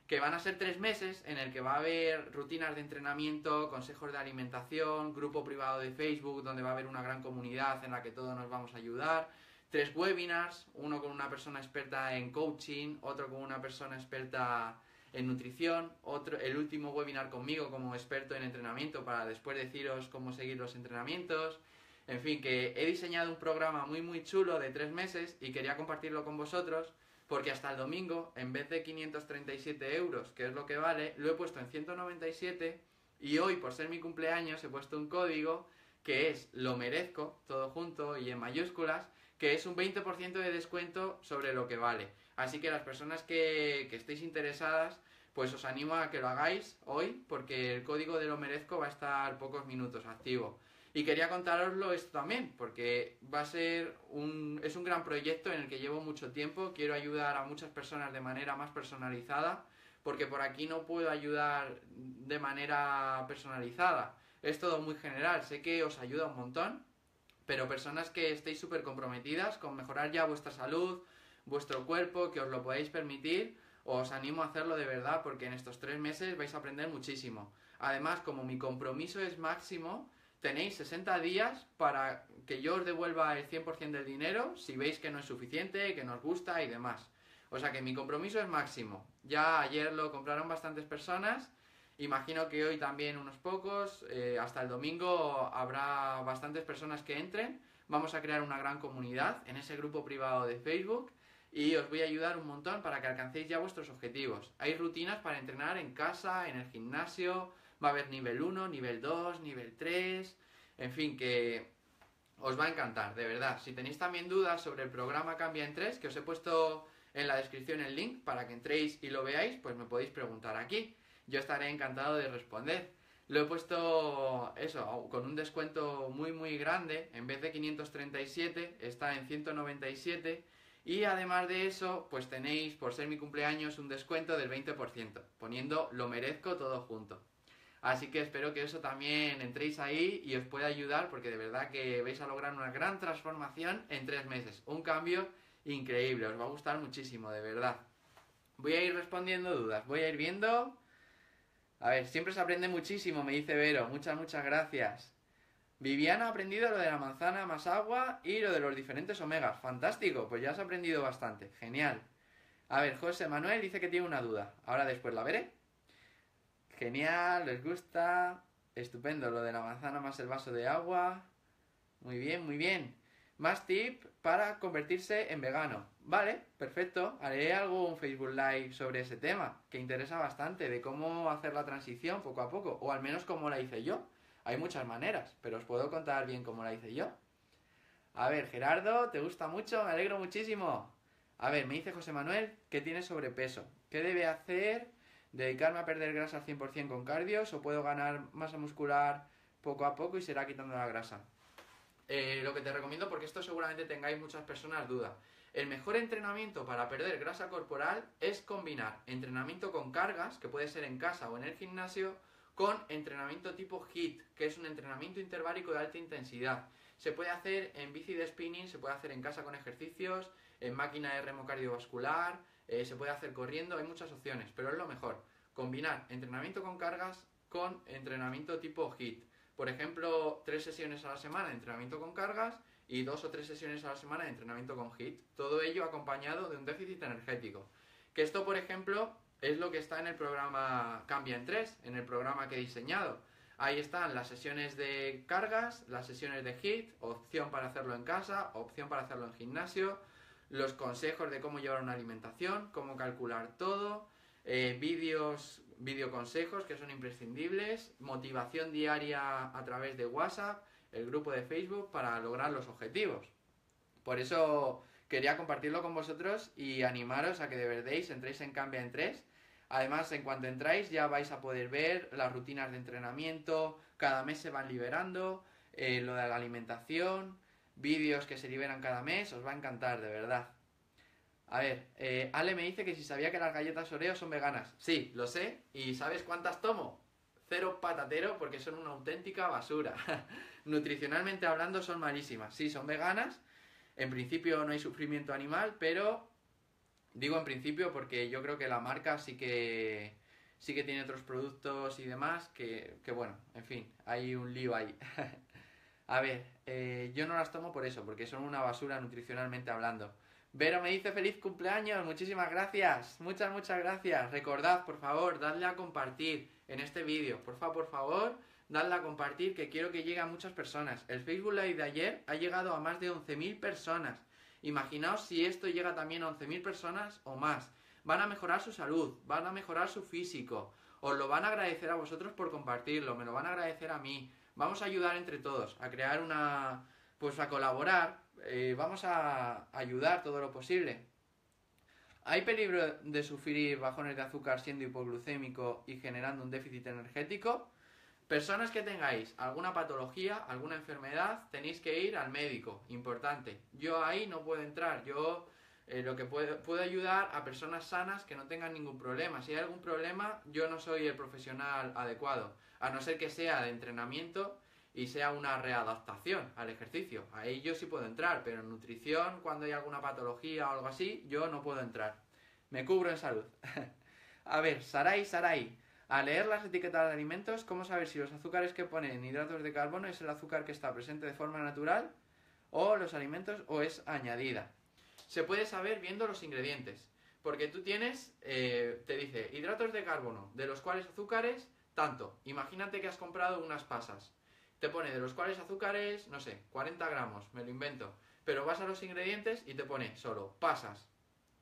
que van a ser tres meses en el que va a haber rutinas de entrenamiento, consejos de alimentación, grupo privado de Facebook, donde va a haber una gran comunidad en la que todos nos vamos a ayudar, tres webinars, uno con una persona experta en coaching, otro con una persona experta en nutrición, otro, el último webinar conmigo como experto en entrenamiento para después deciros cómo seguir los entrenamientos. En fin, que he diseñado un programa muy muy chulo de tres meses y quería compartirlo con vosotros porque hasta el domingo, en vez de quinientos treinta y siete euros, que es lo que vale, lo he puesto en ciento noventa y siete y hoy, por ser mi cumpleaños, he puesto un código que es lo merezco, todo junto y en mayúsculas, que es un veinte por ciento de descuento sobre lo que vale. Así que las personas que, que estéis interesadas, pues os animo a que lo hagáis hoy, porque el código de lo merezco va a estar pocos minutos activo. Y quería contároslo esto también, porque va a ser un, es un gran proyecto en el que llevo mucho tiempo. Quiero ayudar a muchas personas de manera más personalizada, porque por aquí no puedo ayudar de manera personalizada. Es todo muy general, sé que os ayuda un montón, pero personas que estéis súper comprometidas con mejorar ya vuestra salud, vuestro cuerpo, que os lo podéis permitir, os animo a hacerlo de verdad porque en estos tres meses vais a aprender muchísimo. Además, como mi compromiso es máximo, tenéis sesenta días para que yo os devuelva el cien por ciento del dinero si veis que no es suficiente, que no os gusta y demás. O sea que mi compromiso es máximo. Ya ayer lo compraron bastantes personas. Imagino que hoy también unos pocos, eh, hasta el domingo habrá bastantes personas que entren. Vamos a crear una gran comunidad en ese grupo privado de Facebook y os voy a ayudar un montón para que alcancéis ya vuestros objetivos. Hay rutinas para entrenar en casa, en el gimnasio, va a haber nivel uno, nivel dos, nivel tres, en fin, que os va a encantar, de verdad. Si tenéis también dudas sobre el programa Cambia en tres, que os he puesto en la descripción el link para que entréis y lo veáis, pues me podéis preguntar aquí. Yo estaré encantado de responder. Lo he puesto, eso, con un descuento muy muy grande. En vez de quinientos treinta y siete, está en ciento noventa y siete. Y además de eso, pues tenéis, por ser mi cumpleaños, un descuento del veinte por ciento, poniendo lo merezco todo junto. Así que espero que eso también entréis ahí y os pueda ayudar, porque de verdad que vais a lograr una gran transformación en tres meses. Un cambio increíble, os va a gustar muchísimo, de verdad. Voy a ir respondiendo dudas, voy a ir viendo... A ver, siempre se aprende muchísimo, me dice Vero. Muchas, muchas gracias. Viviana ha aprendido lo de la manzana más agua y lo de los diferentes omegas. Fantástico, pues ya has aprendido bastante. Genial. A ver, José Manuel dice que tiene una duda. Ahora después la veré. Genial, les gusta. Estupendo, lo de la manzana más el vaso de agua. Muy bien, muy bien. Más tip para convertirse en vegano. Vale, perfecto. Haré algo, un Facebook Live sobre ese tema, que interesa bastante, de cómo hacer la transición poco a poco, o al menos cómo la hice yo. Hay muchas maneras, pero os puedo contar bien cómo la hice yo. A ver, Gerardo, ¿te gusta mucho? Me alegro muchísimo. A ver, me dice José Manuel que tiene sobrepeso. ¿Qué debe hacer? ¿Dedicarme a perder grasa al cien por ciento con cardios o puedo ganar masa muscular poco a poco y se irá quitando la grasa? Eh, lo que te recomiendo, porque esto seguramente tengáis muchas personas duda, el mejor entrenamiento para perder grasa corporal es combinar entrenamiento con cargas, que puede ser en casa o en el gimnasio, con entrenamiento tipo H I I T, que es un entrenamiento interválico de alta intensidad. Se puede hacer en bici de spinning, se puede hacer en casa con ejercicios, en máquina de remo cardiovascular, eh, se puede hacer corriendo, hay muchas opciones, pero es lo mejor, combinar entrenamiento con cargas con entrenamiento tipo H I I T. Por ejemplo, tres sesiones a la semana de entrenamiento con cargas y dos o tres sesiones a la semana de entrenamiento con H I I T. Todo ello acompañado de un déficit energético. Que esto, por ejemplo, es lo que está en el programa Cambia en tres, en el programa que he diseñado. Ahí están las sesiones de cargas, las sesiones de H I I T, opción para hacerlo en casa, opción para hacerlo en gimnasio, los consejos de cómo llevar una alimentación, cómo calcular todo... Eh, vídeos, videoconsejos que son imprescindibles, motivación diaria a través de WhatsApp, el grupo de Facebook para lograr los objetivos. Por eso quería compartirlo con vosotros y animaros a que de verdad entréis en Cambia en tres. Además, en cuanto entráis ya vais a poder ver las rutinas de entrenamiento, cada mes se van liberando, eh, lo de la alimentación, vídeos que se liberan cada mes, os va a encantar, de verdad. A ver, eh, Ale me dice que si sabía que las galletas Oreo son veganas. Sí, lo sé, ¿y sabes cuántas tomo? Cero patatero, porque son una auténtica basura. Nutricionalmente hablando son malísimas. Sí, son veganas, en principio no hay sufrimiento animal, pero... Digo en principio porque yo creo que la marca sí que sí que tiene otros productos y demás que, que bueno, en fin, hay un lío ahí. A ver, eh, yo no las tomo por eso, porque son una basura nutricionalmente hablando. Vero me dice feliz cumpleaños, muchísimas gracias, muchas, muchas gracias. Recordad, por favor, dadle a compartir en este vídeo, por favor, por favor, dadle a compartir, que quiero que llegue a muchas personas. El Facebook Live de ayer ha llegado a más de once mil personas. Imaginaos si esto llega también a once mil personas o más. Van a mejorar su salud, van a mejorar su físico. Os lo van a agradecer a vosotros por compartirlo, me lo van a agradecer a mí. Vamos a ayudar entre todos, a crear una... pues a colaborar, eh, vamos a ayudar todo lo posible. ¿Hay peligro de sufrir bajones de azúcar siendo hipoglucémico y generando un déficit energético? Personas que tengáis alguna patología, alguna enfermedad, tenéis que ir al médico, importante. Yo ahí no puedo entrar, yo eh, lo que puedo, puedo ayudar a personas sanas que no tengan ningún problema. Si hay algún problema, yo no soy el profesional adecuado, a no ser que sea de entrenamiento y sea una readaptación al ejercicio. Ahí yo sí puedo entrar, pero en nutrición, cuando hay alguna patología o algo así, yo no puedo entrar. Me cubro en salud. A ver, Sarai, Sarai. Al leer las etiquetas de alimentos, ¿cómo saber si los azúcares que ponen hidratos de carbono es el azúcar que está presente de forma natural o los alimentos o es añadida? Se puede saber viendo los ingredientes, porque tú tienes, eh, te dice, hidratos de carbono, de los cuales azúcares, tanto. Imagínate que has comprado unas pasas, te pone de los cuales azúcares, no sé, cuarenta gramos, me lo invento, pero vas a los ingredientes y te pone solo pasas,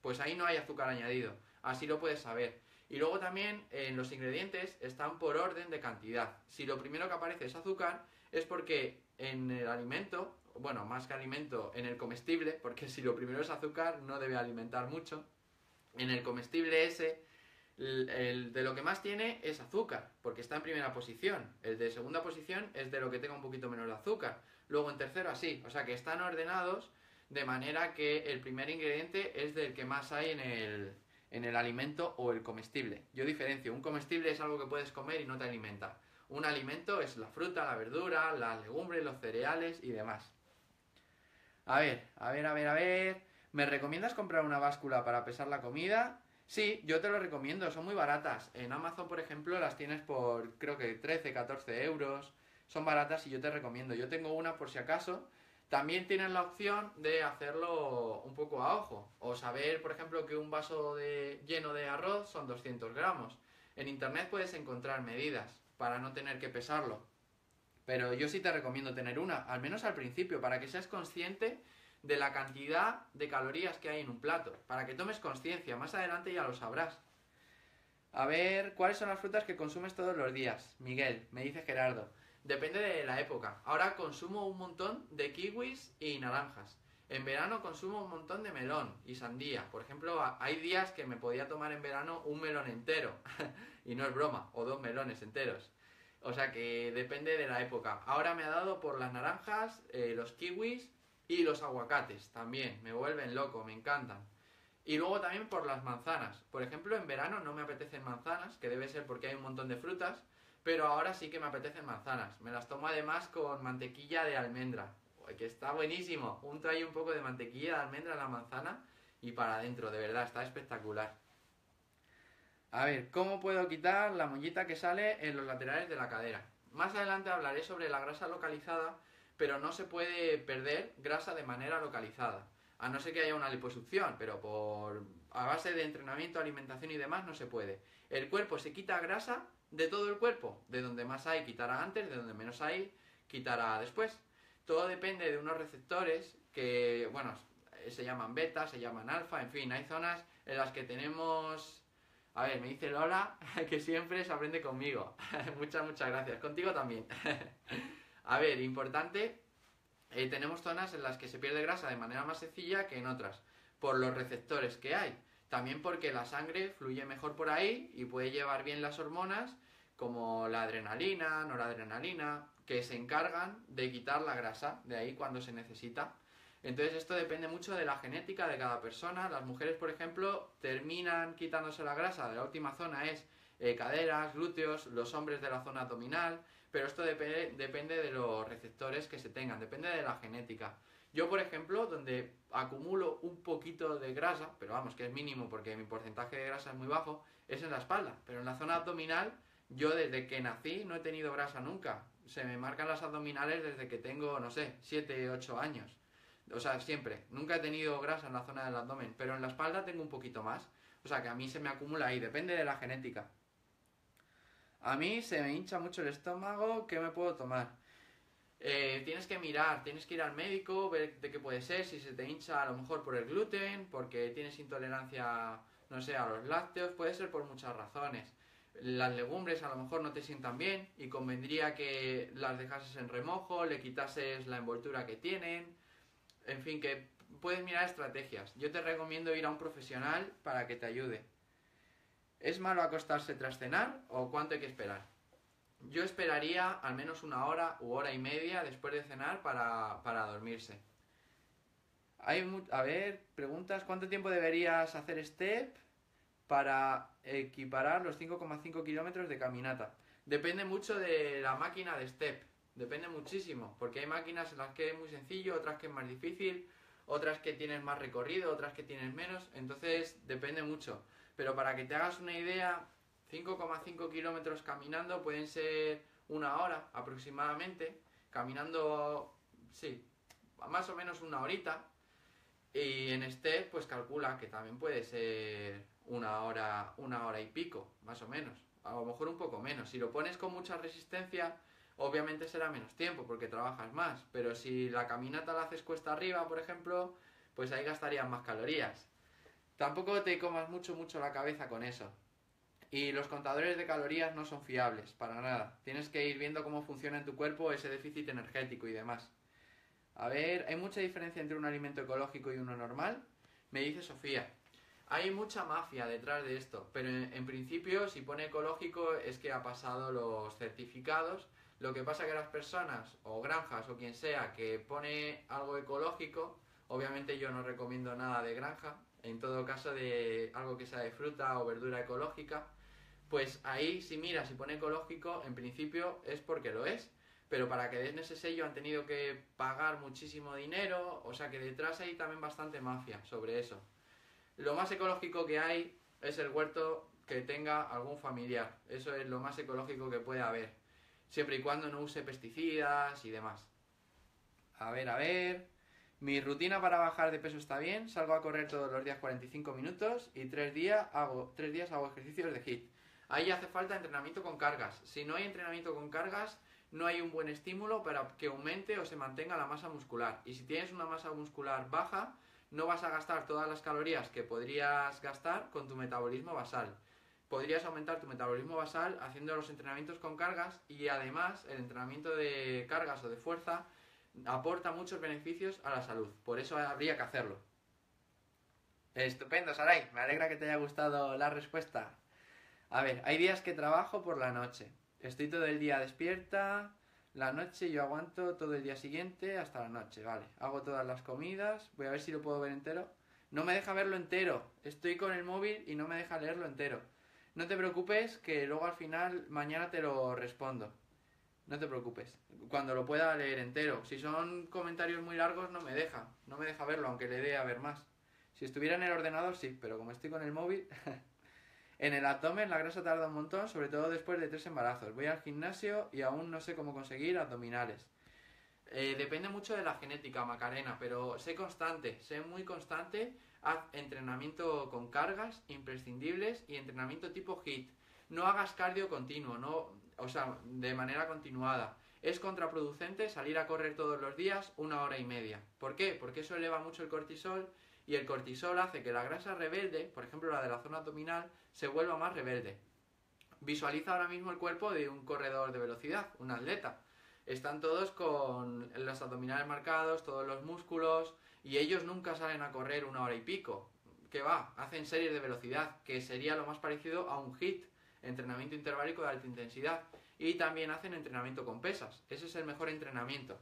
pues ahí no hay azúcar añadido, así lo puedes saber. Y luego también en eh, los ingredientes están por orden de cantidad. Si lo primero que aparece es azúcar, es porque en el alimento, bueno, más que alimento, en el comestible, porque si lo primero es azúcar no debe alimentar mucho, en el comestible ese, el, el de lo que más tiene es azúcar, porque está en primera posición. El de segunda posición es de lo que tenga un poquito menos de azúcar. Luego en tercero así, o sea que están ordenados de manera que el primer ingrediente es del que más hay en el... en el alimento o el comestible. Yo diferencio, un comestible es algo que puedes comer y no te alimenta. Un alimento es la fruta, la verdura, las legumbres, los cereales y demás. A ver, a ver, a ver, a ver... ¿Me recomiendas comprar una báscula para pesar la comida? Sí, yo te lo recomiendo, son muy baratas. En Amazon, por ejemplo, las tienes por creo que trece, catorce euros. Son baratas y yo te recomiendo. Yo tengo una por si acaso. También tienes la opción de hacerlo un poco a ojo, o saber, por ejemplo, que un vaso de, lleno de arroz son doscientos gramos. En internet puedes encontrar medidas para no tener que pesarlo, pero yo sí te recomiendo tener una, al menos al principio, para que seas consciente de la cantidad de calorías que hay en un plato, para que tomes conciencia, más adelante ya lo sabrás. A ver, ¿cuáles son las frutas que consumes todos los días? Miguel, me dice Gerardo. Depende de la época. Ahora consumo un montón de kiwis y naranjas. En verano consumo un montón de melón y sandía. Por ejemplo, hay días que me podía tomar en verano un melón entero. Y no es broma, o dos melones enteros. O sea que depende de la época. Ahora me ha dado por las naranjas, eh, los kiwis y los aguacates también. Me vuelven loco, me encantan. Y luego también por las manzanas. Por ejemplo, en verano no me apetecen manzanas, que debe ser porque hay un montón de frutas. Pero ahora sí que me apetecen manzanas. Me las tomo además con mantequilla de almendra, que está buenísimo. Unto ahí un poco de mantequilla de almendra en la manzana y para adentro, de verdad, está espectacular. A ver, ¿cómo puedo quitar la mollita que sale en los laterales de la cadera? Más adelante hablaré sobre la grasa localizada, pero no se puede perder grasa de manera localizada. A no ser que haya una liposucción, pero por a base de entrenamiento, alimentación y demás no se puede. El cuerpo se quita grasa de todo el cuerpo, de donde más hay quitará antes, de donde menos hay quitará después. Todo depende de unos receptores que, bueno, se llaman beta, se llaman alfa, en fin, hay zonas en las que tenemos... A ver, me dice Lola que siempre se aprende conmigo. Muchas, muchas gracias. Contigo también. A ver, importante eh, tenemos zonas en las que se pierde grasa de manera más sencilla que en otras, por los receptores que hay. También porque la sangre fluye mejor por ahí y puede llevar bien las hormonas como la adrenalina, noradrenalina, que se encargan de quitar la grasa de ahí cuando se necesita. Entonces esto depende mucho de la genética de cada persona. Las mujeres, por ejemplo, terminan quitándose la grasa de la última zona, es eh, caderas, glúteos, los hombres de la zona abdominal, pero esto depende, depende de los receptores que se tengan, depende de la genética. Yo, por ejemplo, donde acumulo un poquito de grasa, pero vamos, que es mínimo porque mi porcentaje de grasa es muy bajo, es en la espalda, pero en la zona abdominal yo desde que nací no he tenido grasa nunca. Se me marcan las abdominales desde que tengo, no sé, siete, ocho años. O sea, siempre. Nunca he tenido grasa en la zona del abdomen, pero en la espalda tengo un poquito más. O sea, que a mí se me acumula ahí, depende de la genética. A mí se me hincha mucho el estómago, ¿qué me puedo tomar? Eh, tienes que mirar, tienes que ir al médico, ver de qué puede ser, si se te hincha a lo mejor por el gluten, porque tienes intolerancia, no sé, a los lácteos, puede ser por muchas razones. Las legumbres a lo mejor no te sientan bien y convendría que las dejases en remojo, le quitases la envoltura que tienen, en fin, que puedes mirar estrategias. Yo te recomiendo ir a un profesional para que te ayude. ¿Es malo acostarse tras cenar o cuánto hay que esperar? Yo esperaría al menos una hora u hora y media después de cenar para, para dormirse. Hay, a ver, preguntas, ¿cuánto tiempo deberías hacer step para equiparar los cinco coma cinco kilómetros de caminata? Depende mucho de la máquina de step, depende muchísimo, porque hay máquinas en las que es muy sencillo, otras que es más difícil, otras que tienes más recorrido, otras que tienes menos, entonces depende mucho. Pero para que te hagas una idea, cinco coma cinco kilómetros caminando pueden ser una hora aproximadamente, caminando, sí, más o menos una horita, y en step pues calcula que también puede ser una hora, una hora y pico, más o menos, a lo mejor un poco menos. Si lo pones con mucha resistencia, obviamente será menos tiempo porque trabajas más, pero si la caminata la haces cuesta arriba, por ejemplo, pues ahí gastarías más calorías. Tampoco te comas mucho, mucho la cabeza con eso. Y los contadores de calorías no son fiables, para nada. Tienes que ir viendo cómo funciona en tu cuerpo ese déficit energético y demás. A ver, ¿hay mucha diferencia entre un alimento ecológico y uno normal? Me dice Sofía. Hay mucha mafia detrás de esto, pero en, en principio si pone ecológico es que ha pasado los certificados. Lo que pasa es que las personas o granjas o quien sea que pone algo ecológico, obviamente yo no recomiendo nada de granja, en todo caso de algo que sea de fruta o verdura ecológica, pues ahí si mira, si pone ecológico, en principio es porque lo es, pero para que den ese sello han tenido que pagar muchísimo dinero, o sea que detrás hay también bastante mafia sobre eso. Lo más ecológico que hay es el huerto que tenga algún familiar, eso es lo más ecológico que puede haber, siempre y cuando no use pesticidas y demás. A ver, a ver, mi rutina para bajar de peso está bien, salgo a correr todos los días cuarenta y cinco minutos y tres días hago, tres días hago ejercicios de H I I T. Ahí hace falta entrenamiento con cargas, si no hay entrenamiento con cargas no hay un buen estímulo para que aumente o se mantenga la masa muscular, y si tienes una masa muscular baja no vas a gastar todas las calorías que podrías gastar con tu metabolismo basal. Podrías aumentar tu metabolismo basal haciendo los entrenamientos con cargas, y además el entrenamiento de cargas o de fuerza aporta muchos beneficios a la salud, por eso habría que hacerlo. Estupendo, Saray, me alegra que te haya gustado la respuesta. A ver, hay días que trabajo por la noche, estoy todo el día despierta, la noche yo aguanto todo el día siguiente hasta la noche, vale. Hago todas las comidas, voy a ver si lo puedo ver entero. No me deja verlo entero, estoy con el móvil y no me deja leerlo entero. No te preocupes que luego al final, mañana te lo respondo. No te preocupes, cuando lo pueda leer entero. Si son comentarios muy largos no me deja, no me deja verlo, aunque le dé a ver más. Si estuviera en el ordenador sí, pero como estoy con el móvil... En el abdomen la grasa tarda un montón, sobre todo después de tres embarazos. Voy al gimnasio y aún no sé cómo conseguir abdominales. Eh, depende mucho de la genética, Macarena, pero sé constante, sé muy constante. Haz entrenamiento con cargas imprescindibles y entrenamiento tipo H I I T. No hagas cardio continuo, no, o sea, de manera continuada. Es contraproducente salir a correr todos los días una hora y media. ¿Por qué? Porque eso eleva mucho el cortisol. Y el cortisol hace que la grasa rebelde, por ejemplo la de la zona abdominal, se vuelva más rebelde. Visualiza ahora mismo el cuerpo de un corredor de velocidad, un atleta. están todos con los abdominales marcados, todos los músculos, y ellos nunca salen a correr una hora y pico. ¿Qué va? Hacen series de velocidad, que sería lo más parecido a un H I I T, entrenamiento interválico de alta intensidad. Y también hacen entrenamiento con pesas. Ese es el mejor entrenamiento,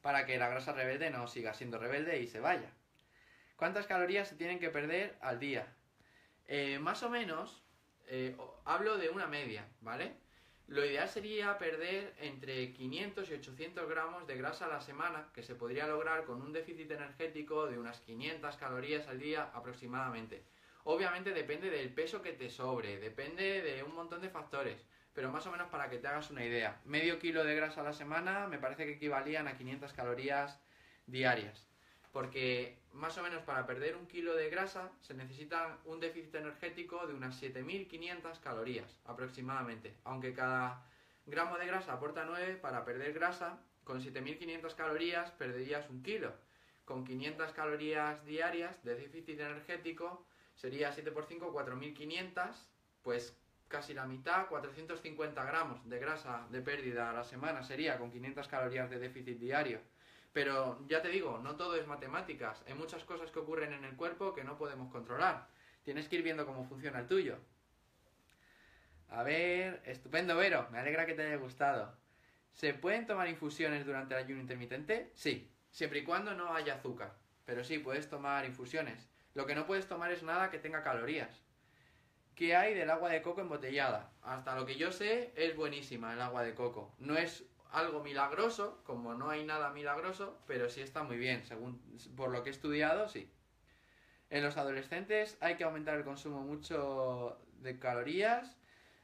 para que la grasa rebelde no siga siendo rebelde y se vaya. ¿Cuántas calorías se tienen que perder al día? Eh, más o menos, eh, hablo de una media, ¿vale? Lo ideal sería perder entre quinientos y ochocientos gramos de grasa a la semana, que se podría lograr con un déficit energético de unas quinientas calorías al día aproximadamente. Obviamente depende del peso que te sobre, depende de un montón de factores, pero más o menos para que te hagas una idea. Medio kilo de grasa a la semana me parece que equivalían a quinientas calorías diarias, porque más o menos para perder un kilo de grasa se necesita un déficit energético de unas siete mil quinientas calorías aproximadamente, aunque cada gramo de grasa aporta nueve, para perder grasa con siete mil quinientas calorías perderías un kilo. Con quinientas calorías diarias de déficit energético sería siete por cinco, cuatro mil quinientas, pues casi la mitad, cuatrocientos cincuenta gramos de grasa de pérdida a la semana sería con quinientas calorías de déficit diario. Pero ya te digo, no todo es matemáticas, hay muchas cosas que ocurren en el cuerpo que no podemos controlar. Tienes que ir viendo cómo funciona el tuyo. A ver, estupendo Vero, me alegra que te haya gustado. ¿Se pueden tomar infusiones durante el ayuno intermitente? Sí, siempre y cuando no haya azúcar, pero sí, puedes tomar infusiones. Lo que no puedes tomar es nada que tenga calorías. ¿Qué hay del agua de coco embotellada? Hasta lo que yo sé, es buenísima el agua de coco. No es algo milagroso, como no hay nada milagroso, pero sí está muy bien, según por lo que he estudiado, sí. En los adolescentes hay que aumentar el consumo mucho de calorías.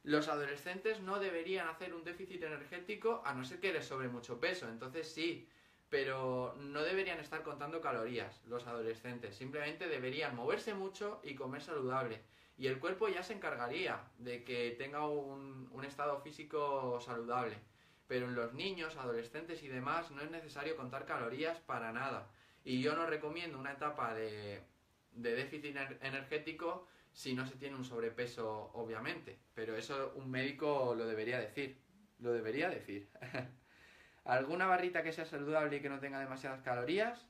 Los adolescentes no deberían hacer un déficit energético a no ser que les sobre mucho peso, entonces sí, pero no deberían estar contando calorías los adolescentes. Simplemente deberían moverse mucho y comer saludable. Y el cuerpo ya se encargaría de que tenga un, un estado físico saludable. Pero en los niños, adolescentes y demás no es necesario contar calorías para nada. Y yo no recomiendo una etapa de, de déficit energético si no se tiene un sobrepeso, obviamente. Pero eso un médico lo debería decir. Lo debería decir. ¿Alguna barrita que sea saludable y que no tenga demasiadas calorías?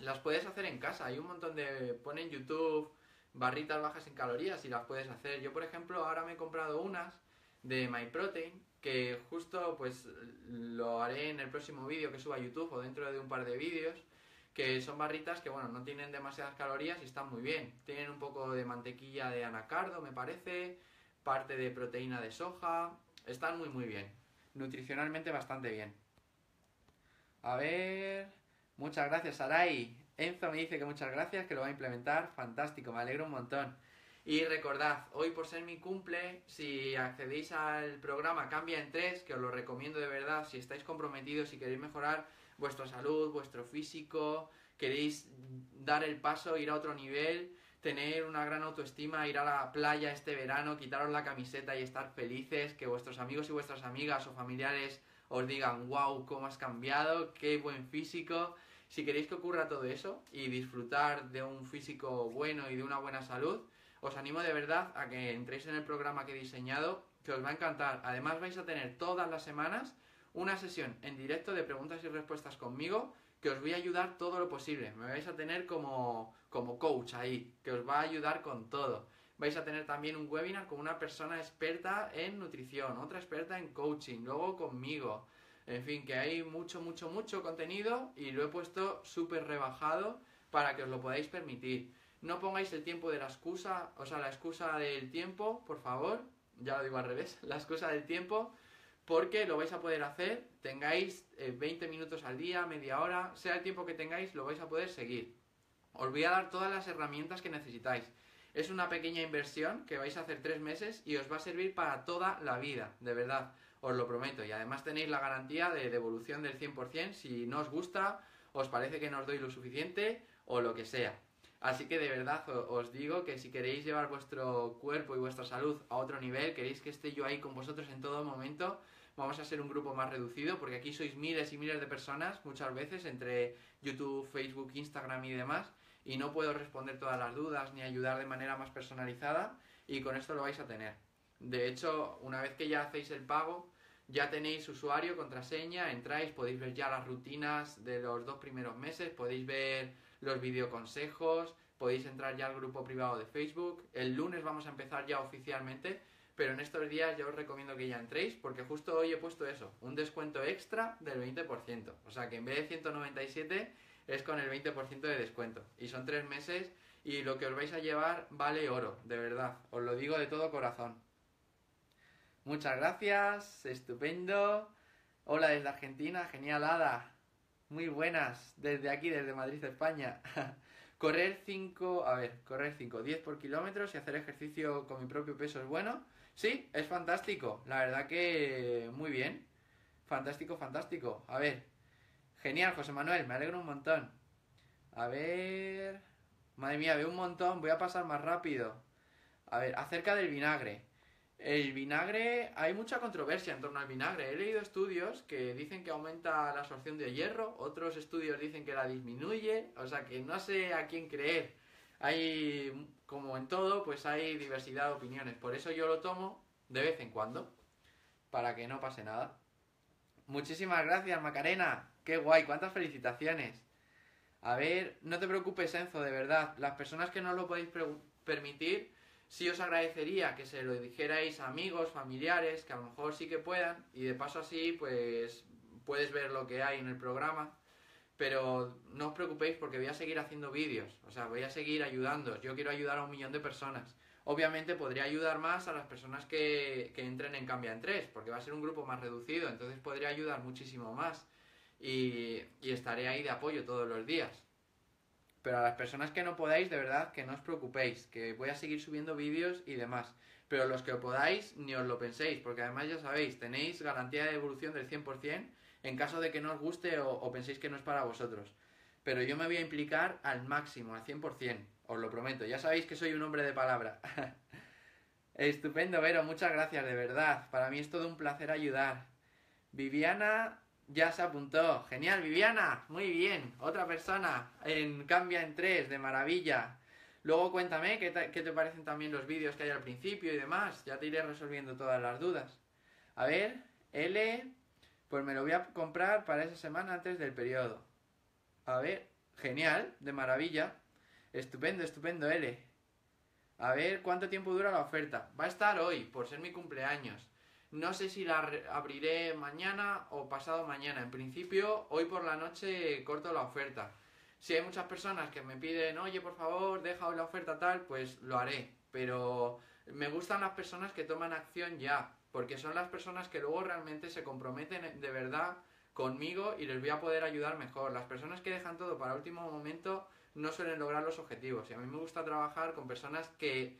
Las puedes hacer en casa. Hay un montón de... Pon en YouTube barritas bajas en calorías y las puedes hacer. Yo, por ejemplo, ahora me he comprado unas de MyProtein, que justo pues lo haré en el próximo vídeo que suba a YouTube o dentro de un par de vídeos, que son barritas que, bueno, no tienen demasiadas calorías y están muy bien. Tienen un poco de mantequilla de anacardo, me parece, parte de proteína de soja. Están muy muy bien, nutricionalmente bastante bien. A ver... Muchas gracias, Sarai. Enzo me dice que muchas gracias, que lo va a implementar. Fantástico, me alegro un montón. Y recordad, hoy por ser mi cumple, si accedéis al programa Cambia en tres, que os lo recomiendo de verdad, si estáis comprometidos, si queréis mejorar vuestra salud, vuestro físico, queréis dar el paso, ir a otro nivel, tener una gran autoestima, ir a la playa este verano, quitaros la camiseta y estar felices, que vuestros amigos y vuestras amigas o familiares os digan, wow, cómo has cambiado, qué buen físico... Si queréis que ocurra todo eso y disfrutar de un físico bueno y de una buena salud, os animo de verdad a que entréis en el programa que he diseñado, que os va a encantar. Además vais a tener todas las semanas una sesión en directo de preguntas y respuestas conmigo, que os voy a ayudar todo lo posible. Me vais a tener como, como coach ahí, que os va a ayudar con todo. Vais a tener también un webinar con una persona experta en nutrición, otra experta en coaching, luego conmigo... En fin, que hay mucho, mucho, mucho contenido y lo he puesto súper rebajado para que os lo podáis permitir. No pongáis el tiempo de la excusa, o sea, la excusa del tiempo, por favor, ya lo digo al revés, la excusa del tiempo, porque lo vais a poder hacer, tengáis eh, veinte minutos al día, media hora, sea el tiempo que tengáis, lo vais a poder seguir. Os voy a dar todas las herramientas que necesitáis. Es una pequeña inversión que vais a hacer tres meses y os va a servir para toda la vida, de verdad. Os lo prometo, y además tenéis la garantía de devolución del cien por cien si no os gusta, os parece que no os doy lo suficiente o lo que sea. Así que de verdad os digo que si queréis llevar vuestro cuerpo y vuestra salud a otro nivel, queréis que esté yo ahí con vosotros en todo momento, vamos a ser un grupo más reducido porque aquí sois miles y miles de personas muchas veces entre YouTube, Facebook, Instagram y demás, y no puedo responder todas las dudas ni ayudar de manera más personalizada, y con esto lo vais a tener. De hecho, una vez que ya hacéis el pago, Ya tenéis usuario, contraseña, entráis, podéis ver ya las rutinas de los dos primeros meses, podéis ver los videoconsejos, podéis entrar ya al grupo privado de Facebook. El lunes vamos a empezar ya oficialmente, pero en estos días yo os recomiendo que ya entréis, porque justo hoy he puesto eso, un descuento extra del veinte por ciento. O sea que en vez de ciento noventa y siete es con el veinte por ciento de descuento. Y son tres meses y lo que os vais a llevar vale oro, de verdad. Os lo digo de todo corazón. Muchas gracias, estupendo. Hola desde Argentina, genial Ada. Muy buenas, desde aquí, desde Madrid, España. Correr cinco, a ver, correr cinco, diez por kilómetro y hacer ejercicio con mi propio peso es bueno. Sí, es fantástico, la verdad que muy bien. Fantástico, fantástico. A ver, genial José Manuel, me alegro un montón. A ver, madre mía, veo un montón, voy a pasar más rápido. A ver, acerca del vinagre. El vinagre, hay mucha controversia en torno al vinagre. He leído estudios que dicen que aumenta la absorción de hierro, otros estudios dicen que la disminuye, o sea que no sé a quién creer. Hay, como en todo, pues hay diversidad de opiniones, por eso yo lo tomo de vez en cuando, para que no pase nada. Muchísimas gracias Macarena, qué guay, cuántas felicitaciones. A ver, no te preocupes Enzo, de verdad, las personas que no lo podéis permitir, sí os agradecería que se lo dijerais a amigos, familiares, que a lo mejor sí que puedan, y de paso así pues puedes ver lo que hay en el programa, pero no os preocupéis porque voy a seguir haciendo vídeos, o sea, voy a seguir ayudando, yo quiero ayudar a un millón de personas. Obviamente podría ayudar más a las personas que, que entren en Cambia en tres, porque va a ser un grupo más reducido, entonces podría ayudar muchísimo más y, y estaré ahí de apoyo todos los días. Pero a las personas que no podáis, de verdad, que no os preocupéis, que voy a seguir subiendo vídeos y demás. Pero los que podáis, ni os lo penséis, porque además ya sabéis, tenéis garantía de devolución del cien por cien en caso de que no os guste o, o penséis que no es para vosotros. Pero yo me voy a implicar al máximo, al cien por cien, os lo prometo. Ya sabéis que soy un hombre de palabra. Estupendo, Vero, muchas gracias, de verdad. Para mí es todo un placer ayudar. Viviana... ya se apuntó. Genial, Viviana. Muy bien. Otra persona en Cambia en tres, de maravilla. Luego cuéntame qué te, qué te parecen también los vídeos que hay al principio y demás. Ya te iré resolviendo todas las dudas. A ver, L, pues me lo voy a comprar para esa semana antes del periodo. A ver, genial, de maravilla. Estupendo, estupendo, L. A ver, ¿cuánto tiempo dura la oferta? Va a estar hoy, por ser mi cumpleaños. No sé si la abriré mañana o pasado mañana. En principio, hoy por la noche corto la oferta. Si hay muchas personas que me piden, oye, por favor, deja hoy la oferta tal, pues lo haré. Pero me gustan las personas que toman acción ya, porque son las personas que luego realmente se comprometen de verdad conmigo y les voy a poder ayudar mejor. Las personas que dejan todo para último momento no suelen lograr los objetivos. Y a mí me gusta trabajar con personas que...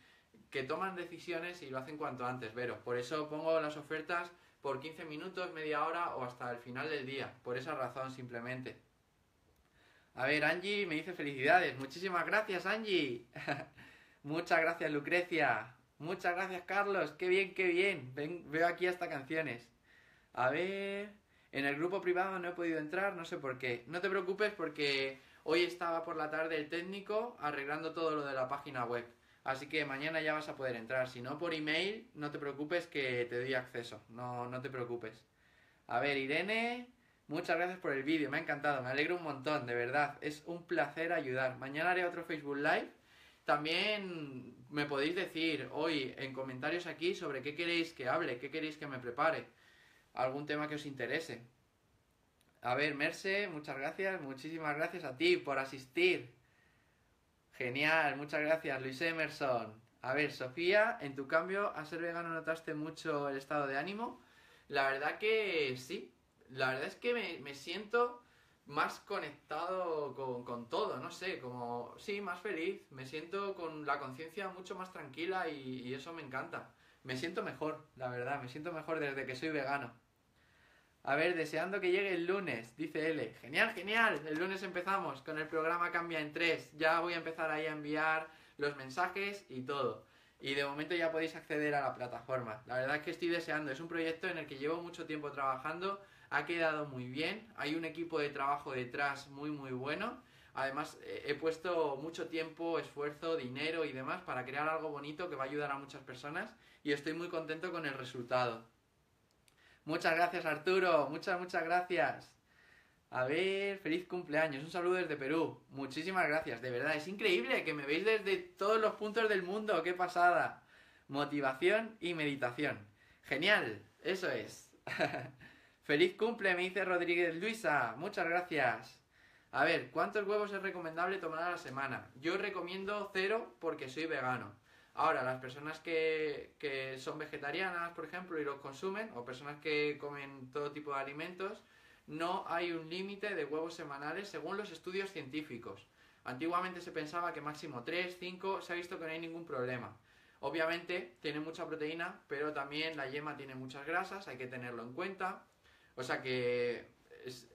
que toman decisiones y lo hacen cuanto antes, Vero. Por eso pongo las ofertas por quince minutos, media hora o hasta el final del día. Por esa razón, simplemente. A ver, Angie me dice felicidades. Muchísimas gracias, Angie. Muchas gracias, Lucrecia. Muchas gracias, Carlos. Qué bien, qué bien. Ven, veo aquí hasta canciones. A ver... en el grupo privado no he podido entrar, no sé por qué. No te preocupes porque hoy estaba por la tarde el técnico arreglando todo lo de la página web. Así que mañana ya vas a poder entrar. Si no, por email, no te preocupes que te doy acceso. No, no te preocupes. A ver, Irene, muchas gracias por el vídeo. Me ha encantado, me alegro un montón, de verdad. Es un placer ayudar. Mañana haré otro Facebook Live. También me podéis decir hoy en comentarios aquí sobre qué queréis que hable, qué queréis que me prepare. Algún tema que os interese. A ver, Merce, muchas gracias. Muchísimas gracias a ti por asistir. Genial, muchas gracias Luis Emerson. A ver, Sofía, en tu cambio a ser vegano notaste mucho el estado de ánimo. La verdad que sí, la verdad es que me, me siento más conectado con, con todo, no sé, como sí, más feliz, me siento con la conciencia mucho más tranquila y, y eso me encanta. Me siento mejor, la verdad, me siento mejor desde que soy vegano. A ver, deseando que llegue el lunes, dice L. Genial, genial, el lunes empezamos con el programa Cambia en tres. Ya voy a empezar ahí a enviar los mensajes y todo. Y de momento ya podéis acceder a la plataforma. La verdad es que estoy deseando, es un proyecto en el que llevo mucho tiempo trabajando. Ha quedado muy bien, hay un equipo de trabajo detrás muy muy bueno. Además he puesto mucho tiempo, esfuerzo, dinero y demás para crear algo bonito que va a ayudar a muchas personas. Y estoy muy contento con el resultado. Muchas gracias, Arturo. Muchas, muchas gracias. A ver, feliz cumpleaños. Un saludo desde Perú. Muchísimas gracias. De verdad, es increíble que me veis desde todos los puntos del mundo. ¡Qué pasada! Motivación y meditación. Genial. Eso es. Feliz cumple, me dice Rodríguez Luisa. Muchas gracias. A ver, ¿cuántos huevos es recomendable tomar a la semana? Yo recomiendo cero porque soy vegano. Ahora, las personas que, que son vegetarianas, por ejemplo, y los consumen, o personas que comen todo tipo de alimentos, no hay un límite de huevos semanales según los estudios científicos. Antiguamente se pensaba que máximo tres, cinco, se ha visto que no hay ningún problema. Obviamente tiene mucha proteína, pero también la yema tiene muchas grasas, hay que tenerlo en cuenta. O sea que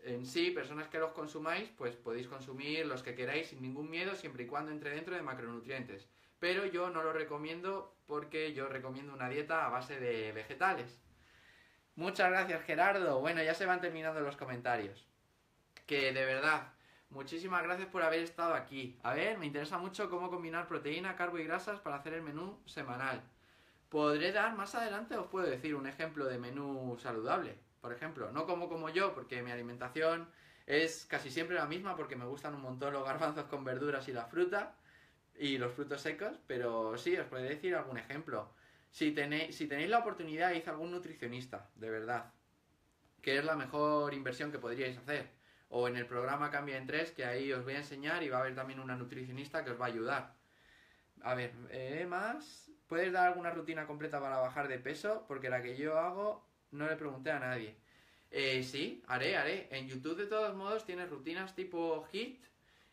en sí, personas que los consumáis, pues podéis consumir los que queráis sin ningún miedo, siempre y cuando entre dentro de macronutrientes. Pero yo no lo recomiendo porque yo recomiendo una dieta a base de vegetales. Muchas gracias, Gerardo. Bueno, ya se van terminando los comentarios. Que de verdad, muchísimas gracias por haber estado aquí. A ver, me interesa mucho cómo combinar proteína, carbo y grasas para hacer el menú semanal. Podré dar más adelante, os puedo decir, un ejemplo de menú saludable. Por ejemplo, no como como yo, porque mi alimentación es casi siempre la misma porque me gustan un montón los garbanzos con verduras y la fruta. Y los frutos secos, pero sí, os podré decir algún ejemplo. Si tenéis, si tenéis la oportunidad, id a algún nutricionista, de verdad, que es la mejor inversión que podríais hacer. O en el programa Cambia en tres, que ahí os voy a enseñar y va a haber también una nutricionista que os va a ayudar. A ver, eh, más, ¿puedes dar alguna rutina completa para bajar de peso? Porque la que yo hago no le pregunté a nadie. Eh, sí, haré, haré. En YouTube, de todos modos, tienes rutinas tipo HIIT.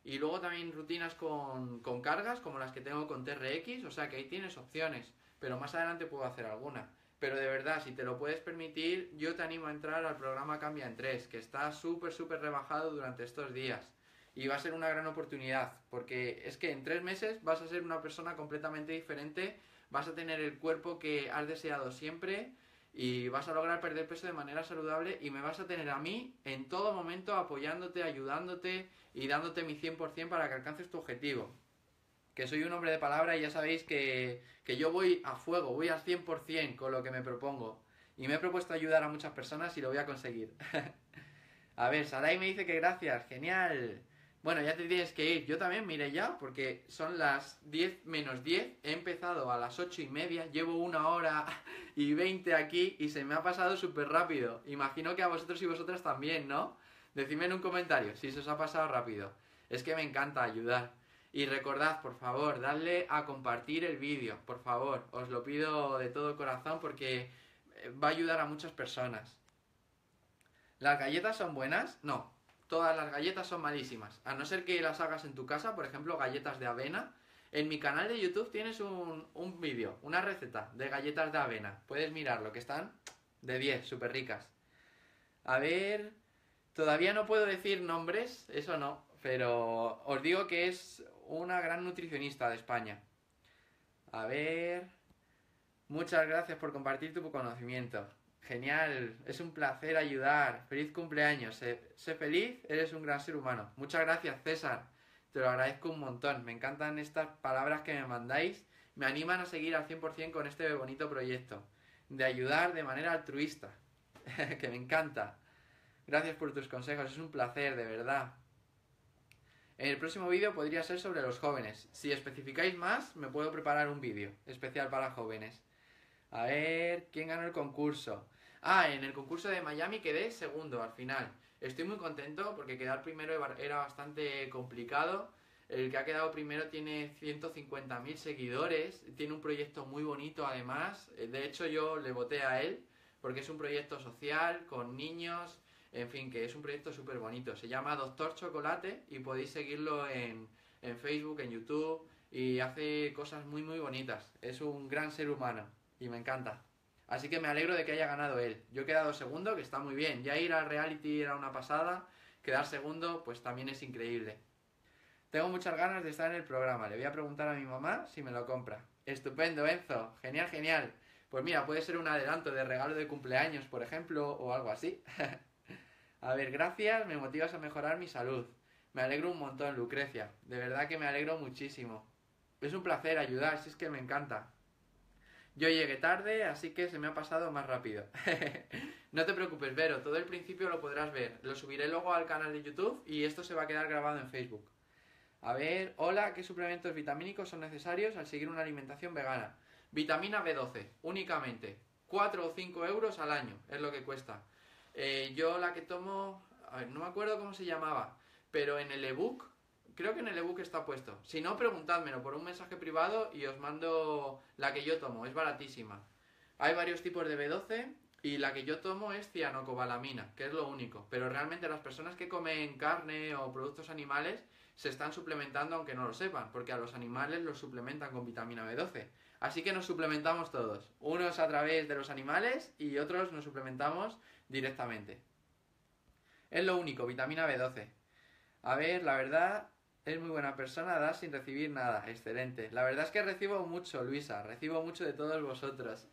Y luego también rutinas con, con cargas, como las que tengo con T R X, o sea que ahí tienes opciones, pero más adelante puedo hacer alguna. Pero de verdad, si te lo puedes permitir, yo te animo a entrar al programa Cambia en tres, que está súper, súper rebajado durante estos días. Y va a ser una gran oportunidad, porque es que en tres meses vas a ser una persona completamente diferente, vas a tener el cuerpo que has deseado siempre y vas a lograr perder peso de manera saludable y me vas a tener a mí en todo momento apoyándote, ayudándote y dándote mi cien por cien para que alcances tu objetivo. Que soy un hombre de palabra y ya sabéis que, que yo voy a fuego, voy al cien por cien con lo que me propongo. Y me he propuesto ayudar a muchas personas y lo voy a conseguir. A ver, Sarai me dice que gracias, genial. Bueno, ya te tienes que ir. Yo también me iré ya porque son las diez menos diez. He empezado a las ocho y media. Llevo una hora y veinte aquí y se me ha pasado súper rápido. Imagino que a vosotros y vosotras también, ¿no? Decidme en un comentario si se os ha pasado rápido. Es que me encanta ayudar. Y recordad, por favor, dadle a compartir el vídeo. Por favor, os lo pido de todo corazón porque va a ayudar a muchas personas. ¿Las galletas son buenas? No. Todas las galletas son malísimas, a no ser que las hagas en tu casa, por ejemplo, galletas de avena. En mi canal de YouTube tienes un, un vídeo, una receta de galletas de avena. Puedes mirarlo, que están de diez, súper ricas. A ver, todavía no puedo decir nombres, eso no, pero os digo que es una gran nutricionista de España. A ver, muchas gracias por compartir tu conocimiento. Genial, es un placer ayudar. Feliz cumpleaños, sé, sé feliz, eres un gran ser humano. Muchas gracias, César, te lo agradezco un montón. Me encantan estas palabras que me mandáis. Me animan a seguir al cien por cien con este bonito proyecto de ayudar de manera altruista, que me encanta. Gracias por tus consejos, es un placer, de verdad. El próximo vídeo podría ser sobre los jóvenes. Si especificáis más, me puedo preparar un vídeo especial para jóvenes. A ver, ¿quién ganó el concurso? Ah, en el concurso de Miami quedé segundo al final. Estoy muy contento porque quedar primero era bastante complicado. El que ha quedado primero tiene ciento cincuenta mil seguidores. Tiene un proyecto muy bonito además. De hecho yo le voté a él porque es un proyecto social, con niños. En fin, que es un proyecto súper bonito. Se llama Doctor Chocolate y podéis seguirlo en, en Facebook, en YouTube. Y hace cosas muy muy bonitas. Es un gran ser humano. Y me encanta. Así que me alegro de que haya ganado él. Yo he quedado segundo, que está muy bien. Ya ir al reality era una pasada. Quedar segundo, pues también es increíble. Tengo muchas ganas de estar en el programa. Le voy a preguntar a mi mamá si me lo compra. Estupendo, Enzo. Genial, genial. Pues mira, puede ser un adelanto de regalo de cumpleaños, por ejemplo, o algo así. A ver, gracias. Me motivas a mejorar mi salud. Me alegro un montón, Lucrecia. De verdad que me alegro muchísimo. Es un placer ayudar, si es que me encanta. Yo llegué tarde, así que se me ha pasado más rápido. No te preocupes, Vero, todo el principio lo podrás ver. Lo subiré luego al canal de YouTube y esto se va a quedar grabado en Facebook. A ver, hola, ¿qué suplementos vitamínicos son necesarios al seguir una alimentación vegana? Vitamina B doce, únicamente. cuatro o cinco euros al año es lo que cuesta. Eh, yo la que tomo, a ver, no me acuerdo cómo se llamaba, pero en el ebook, creo que en el ebook está puesto. Si no, preguntádmelo por un mensaje privado y os mando la que yo tomo, es baratísima. Hay varios tipos de B doce y la que yo tomo es cianocobalamina, que es lo único. Pero realmente las personas que comen carne o productos animales se están suplementando aunque no lo sepan, porque a los animales los suplementan con vitamina B doce. Así que nos suplementamos todos, unos a través de los animales y otros nos suplementamos directamente. Es lo único, vitamina B doce. A ver, la verdad, es muy buena persona, da sin recibir nada, excelente. La verdad es que recibo mucho, Luisa, recibo mucho de todos vosotros.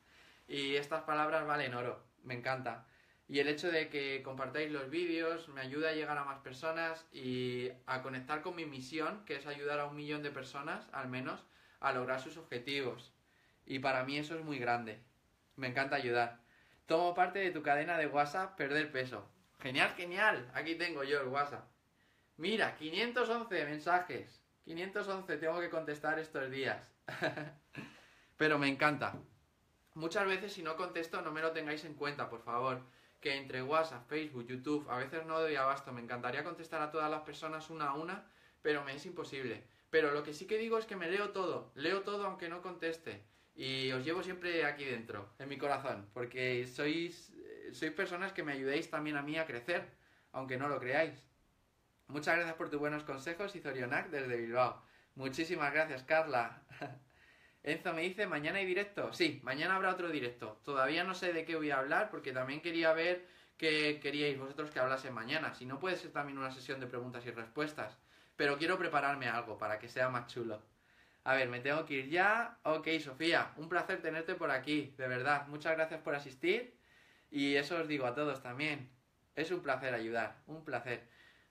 Y estas palabras valen oro, me encanta. Y el hecho de que compartáis los vídeos me ayuda a llegar a más personas y a conectar con mi misión, que es ayudar a un millón de personas, al menos, a lograr sus objetivos. Y para mí eso es muy grande. Me encanta ayudar. Tomo parte de tu cadena de WhatsApp, perder peso. Genial, genial. Aquí tengo yo el WhatsApp. Mira, quinientos once mensajes. quinientos once tengo que contestar estos días. Pero me encanta. Muchas veces si no contesto no me lo tengáis en cuenta, por favor. Que entre WhatsApp, Facebook, YouTube, a veces no doy abasto. Me encantaría contestar a todas las personas una a una, pero me es imposible. Pero lo que sí que digo es que me leo todo. Leo todo aunque no conteste. Y os llevo siempre aquí dentro, en mi corazón. Porque sois, sois personas que me ayudéis también a mí a crecer, aunque no lo creáis. Muchas gracias por tus buenos consejos, Izorionac, desde Bilbao. Muchísimas gracias, Carla. Enzo me dice, ¿mañana hay directo? Sí, mañana habrá otro directo. Todavía no sé de qué voy a hablar, porque también quería ver qué queríais vosotros que hablase mañana. Si no, puede ser también una sesión de preguntas y respuestas. Pero quiero prepararme algo para que sea más chulo. A ver, me tengo que ir ya. Ok, Sofía, un placer tenerte por aquí, de verdad. Muchas gracias por asistir. Y eso os digo a todos también. Es un placer ayudar, un placer.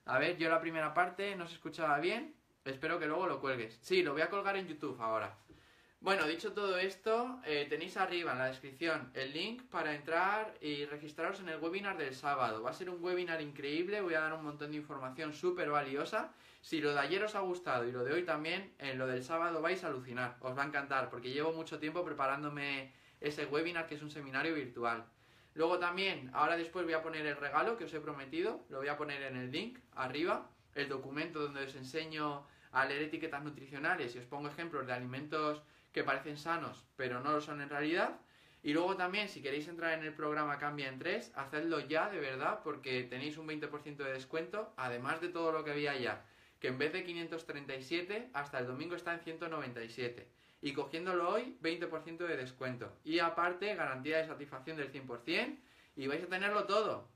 A ver, yo la primera parte no se escuchaba bien. Espero que luego lo cuelgues. Sí, lo voy a colgar en YouTube ahora. Bueno, dicho todo esto, eh, tenéis arriba en la descripción el link para entrar y registraros en el webinar del sábado. Va a ser un webinar increíble, voy a dar un montón de información súper valiosa. Si lo de ayer os ha gustado y lo de hoy también, en lo del sábado vais a alucinar, os va a encantar, porque llevo mucho tiempo preparándome ese webinar, que es un seminario virtual. Luego también, ahora después voy a poner el regalo que os he prometido, lo voy a poner en el link arriba, el documento donde os enseño a leer etiquetas nutricionales y os pongo ejemplos de alimentos que parecen sanos, pero no lo son en realidad. Y luego también, si queréis entrar en el programa Cambia en tres, hacedlo ya, de verdad, porque tenéis un veinte por ciento de descuento, además de todo lo que había ya, que en vez de quinientos treinta y siete, hasta el domingo está en ciento noventa y siete. Y cogiéndolo hoy, veinte por ciento de descuento. Y aparte, garantía de satisfacción del cien por cien, y vais a tenerlo todo.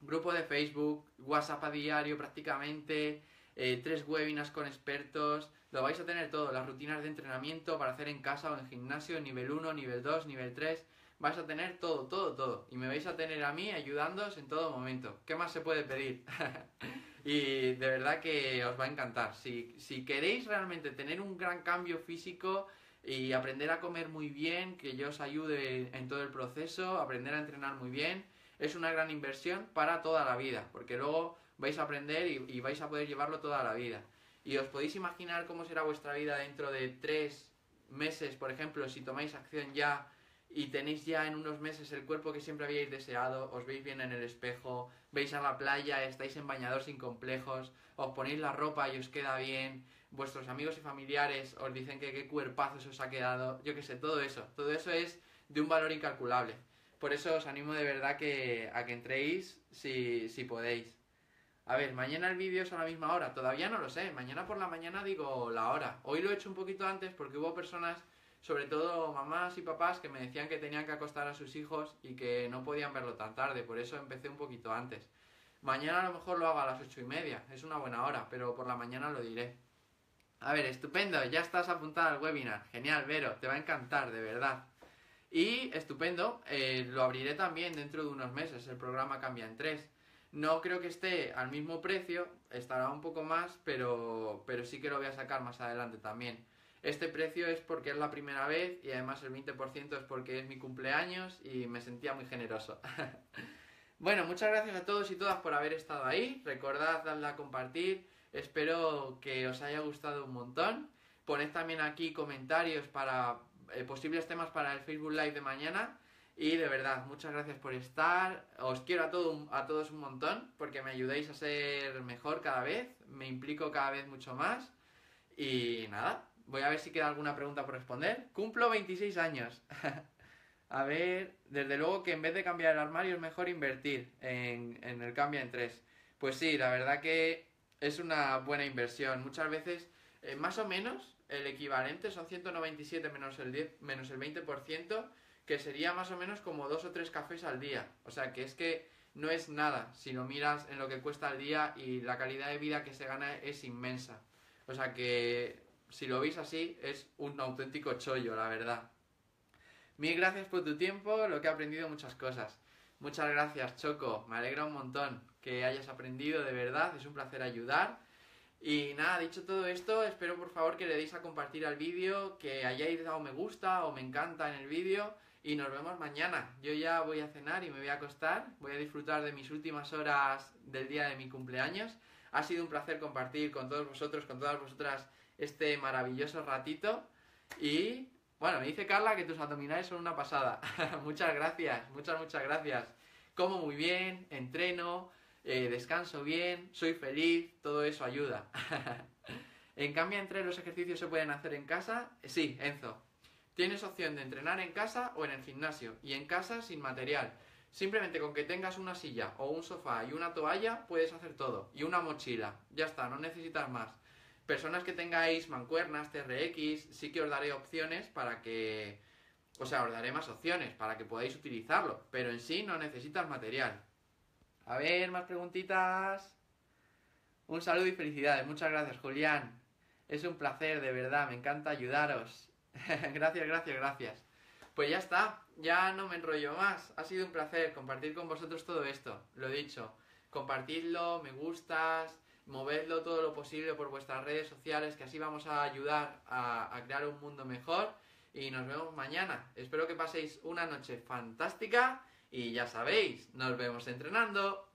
Grupo de Facebook, WhatsApp a diario prácticamente, eh, tres webinars con expertos. Lo vais a tener todo, las rutinas de entrenamiento para hacer en casa o en gimnasio, nivel uno, nivel dos, nivel tres. Vais a tener todo, todo, todo. Y me vais a tener a mí ayudándoos en todo momento. ¿Qué más se puede pedir? Y de verdad que os va a encantar. Si, si queréis realmente tener un gran cambio físico y aprender a comer muy bien, que yo os ayude en todo el proceso, aprender a entrenar muy bien, es una gran inversión para toda la vida, porque luego vais a aprender y, y vais a poder llevarlo toda la vida. Y os podéis imaginar cómo será vuestra vida dentro de tres meses, por ejemplo, si tomáis acción ya y tenéis ya en unos meses el cuerpo que siempre habíais deseado, os veis bien en el espejo, veis a la playa, estáis en bañador sin complejos, os ponéis la ropa y os queda bien, vuestros amigos y familiares os dicen que qué cuerpazo se os ha quedado, yo qué sé, todo eso. Todo eso es de un valor incalculable. Por eso os animo de verdad que, a que entréis si, si podéis. A ver, mañana el vídeo es a la misma hora, todavía no lo sé, mañana por la mañana digo la hora. Hoy lo he hecho un poquito antes porque hubo personas, sobre todo mamás y papás, que me decían que tenían que acostar a sus hijos y que no podían verlo tan tarde, por eso empecé un poquito antes. Mañana a lo mejor lo hago a las ocho y media, es una buena hora, pero por la mañana lo diré. A ver, estupendo, ya estás apuntada al webinar, genial Vero, te va a encantar, de verdad. Y estupendo, eh, lo abriré también dentro de unos meses, el programa Cambia en tres. No creo que esté al mismo precio, estará un poco más, pero, pero sí que lo voy a sacar más adelante también. Este precio es porque es la primera vez y además el veinte por ciento es porque es mi cumpleaños y me sentía muy generoso. Bueno, muchas gracias a todos y todas por haber estado ahí. Recordad darle a compartir. Espero que os haya gustado un montón. Poned también aquí comentarios para eh, posibles temas para el Facebook Live de mañana. Y de verdad, muchas gracias por estar. Os quiero a, todo, a todos un montón porque me ayudáis a ser mejor cada vez. Me implico cada vez mucho más. Y nada, voy a ver si queda alguna pregunta por responder. Cumplo veintiséis años. A ver, desde luego que en vez de cambiar el armario es mejor invertir en, en el Cambia en tres. Pues sí, la verdad que es una buena inversión. Muchas veces, eh, más o menos, el equivalente son ciento noventa y siete menos el, diez, menos el veinte por ciento, que sería más o menos como dos o tres cafés al día. O sea, que es que no es nada si lo miras en lo que cuesta al día y la calidad de vida que se gana es inmensa. O sea que, si lo veis así, es un auténtico chollo, la verdad. Mil gracias por tu tiempo, lo que he aprendido muchas cosas. Muchas gracias, Choco, me alegra un montón que hayas aprendido, de verdad, es un placer ayudar. Y nada, dicho todo esto, espero por favor que le deis a compartir al vídeo, que hayáis dado me gusta o me encanta en el vídeo. Y nos vemos mañana, yo ya voy a cenar y me voy a acostar, voy a disfrutar de mis últimas horas del día de mi cumpleaños. Ha sido un placer compartir con todos vosotros, con todas vosotras, este maravilloso ratito. Y bueno, me dice Carla que tus abdominales son una pasada. Muchas gracias, muchas, muchas gracias. Como muy bien, entreno, eh, descanso bien, soy feliz, todo eso ayuda. En cambio, entre los ejercicios se pueden hacer en casa. Sí, Enzo, tienes opción de entrenar en casa o en el gimnasio. Y en casa sin material. Simplemente con que tengas una silla o un sofá y una toalla puedes hacer todo. Y una mochila, ya está, no necesitas más. Personas que tengáis mancuernas, T R X, sí que os daré opciones para que... O sea, os daré más opciones para que podáis utilizarlo. Pero en sí no necesitas material. A ver, más preguntitas. Un saludo y felicidades. Muchas gracias, Julián. Es un placer, de verdad. Me encanta ayudaros. Gracias, gracias, gracias. Pues ya está. Ya no me enrollo más. Ha sido un placer compartir con vosotros todo esto. Lo dicho. Compartidlo, me gustas... Movedlo todo lo posible por vuestras redes sociales, que así vamos a ayudar a, a crear un mundo mejor. Y nos vemos mañana. Espero que paséis una noche fantástica. Y ya sabéis, nos vemos entrenando.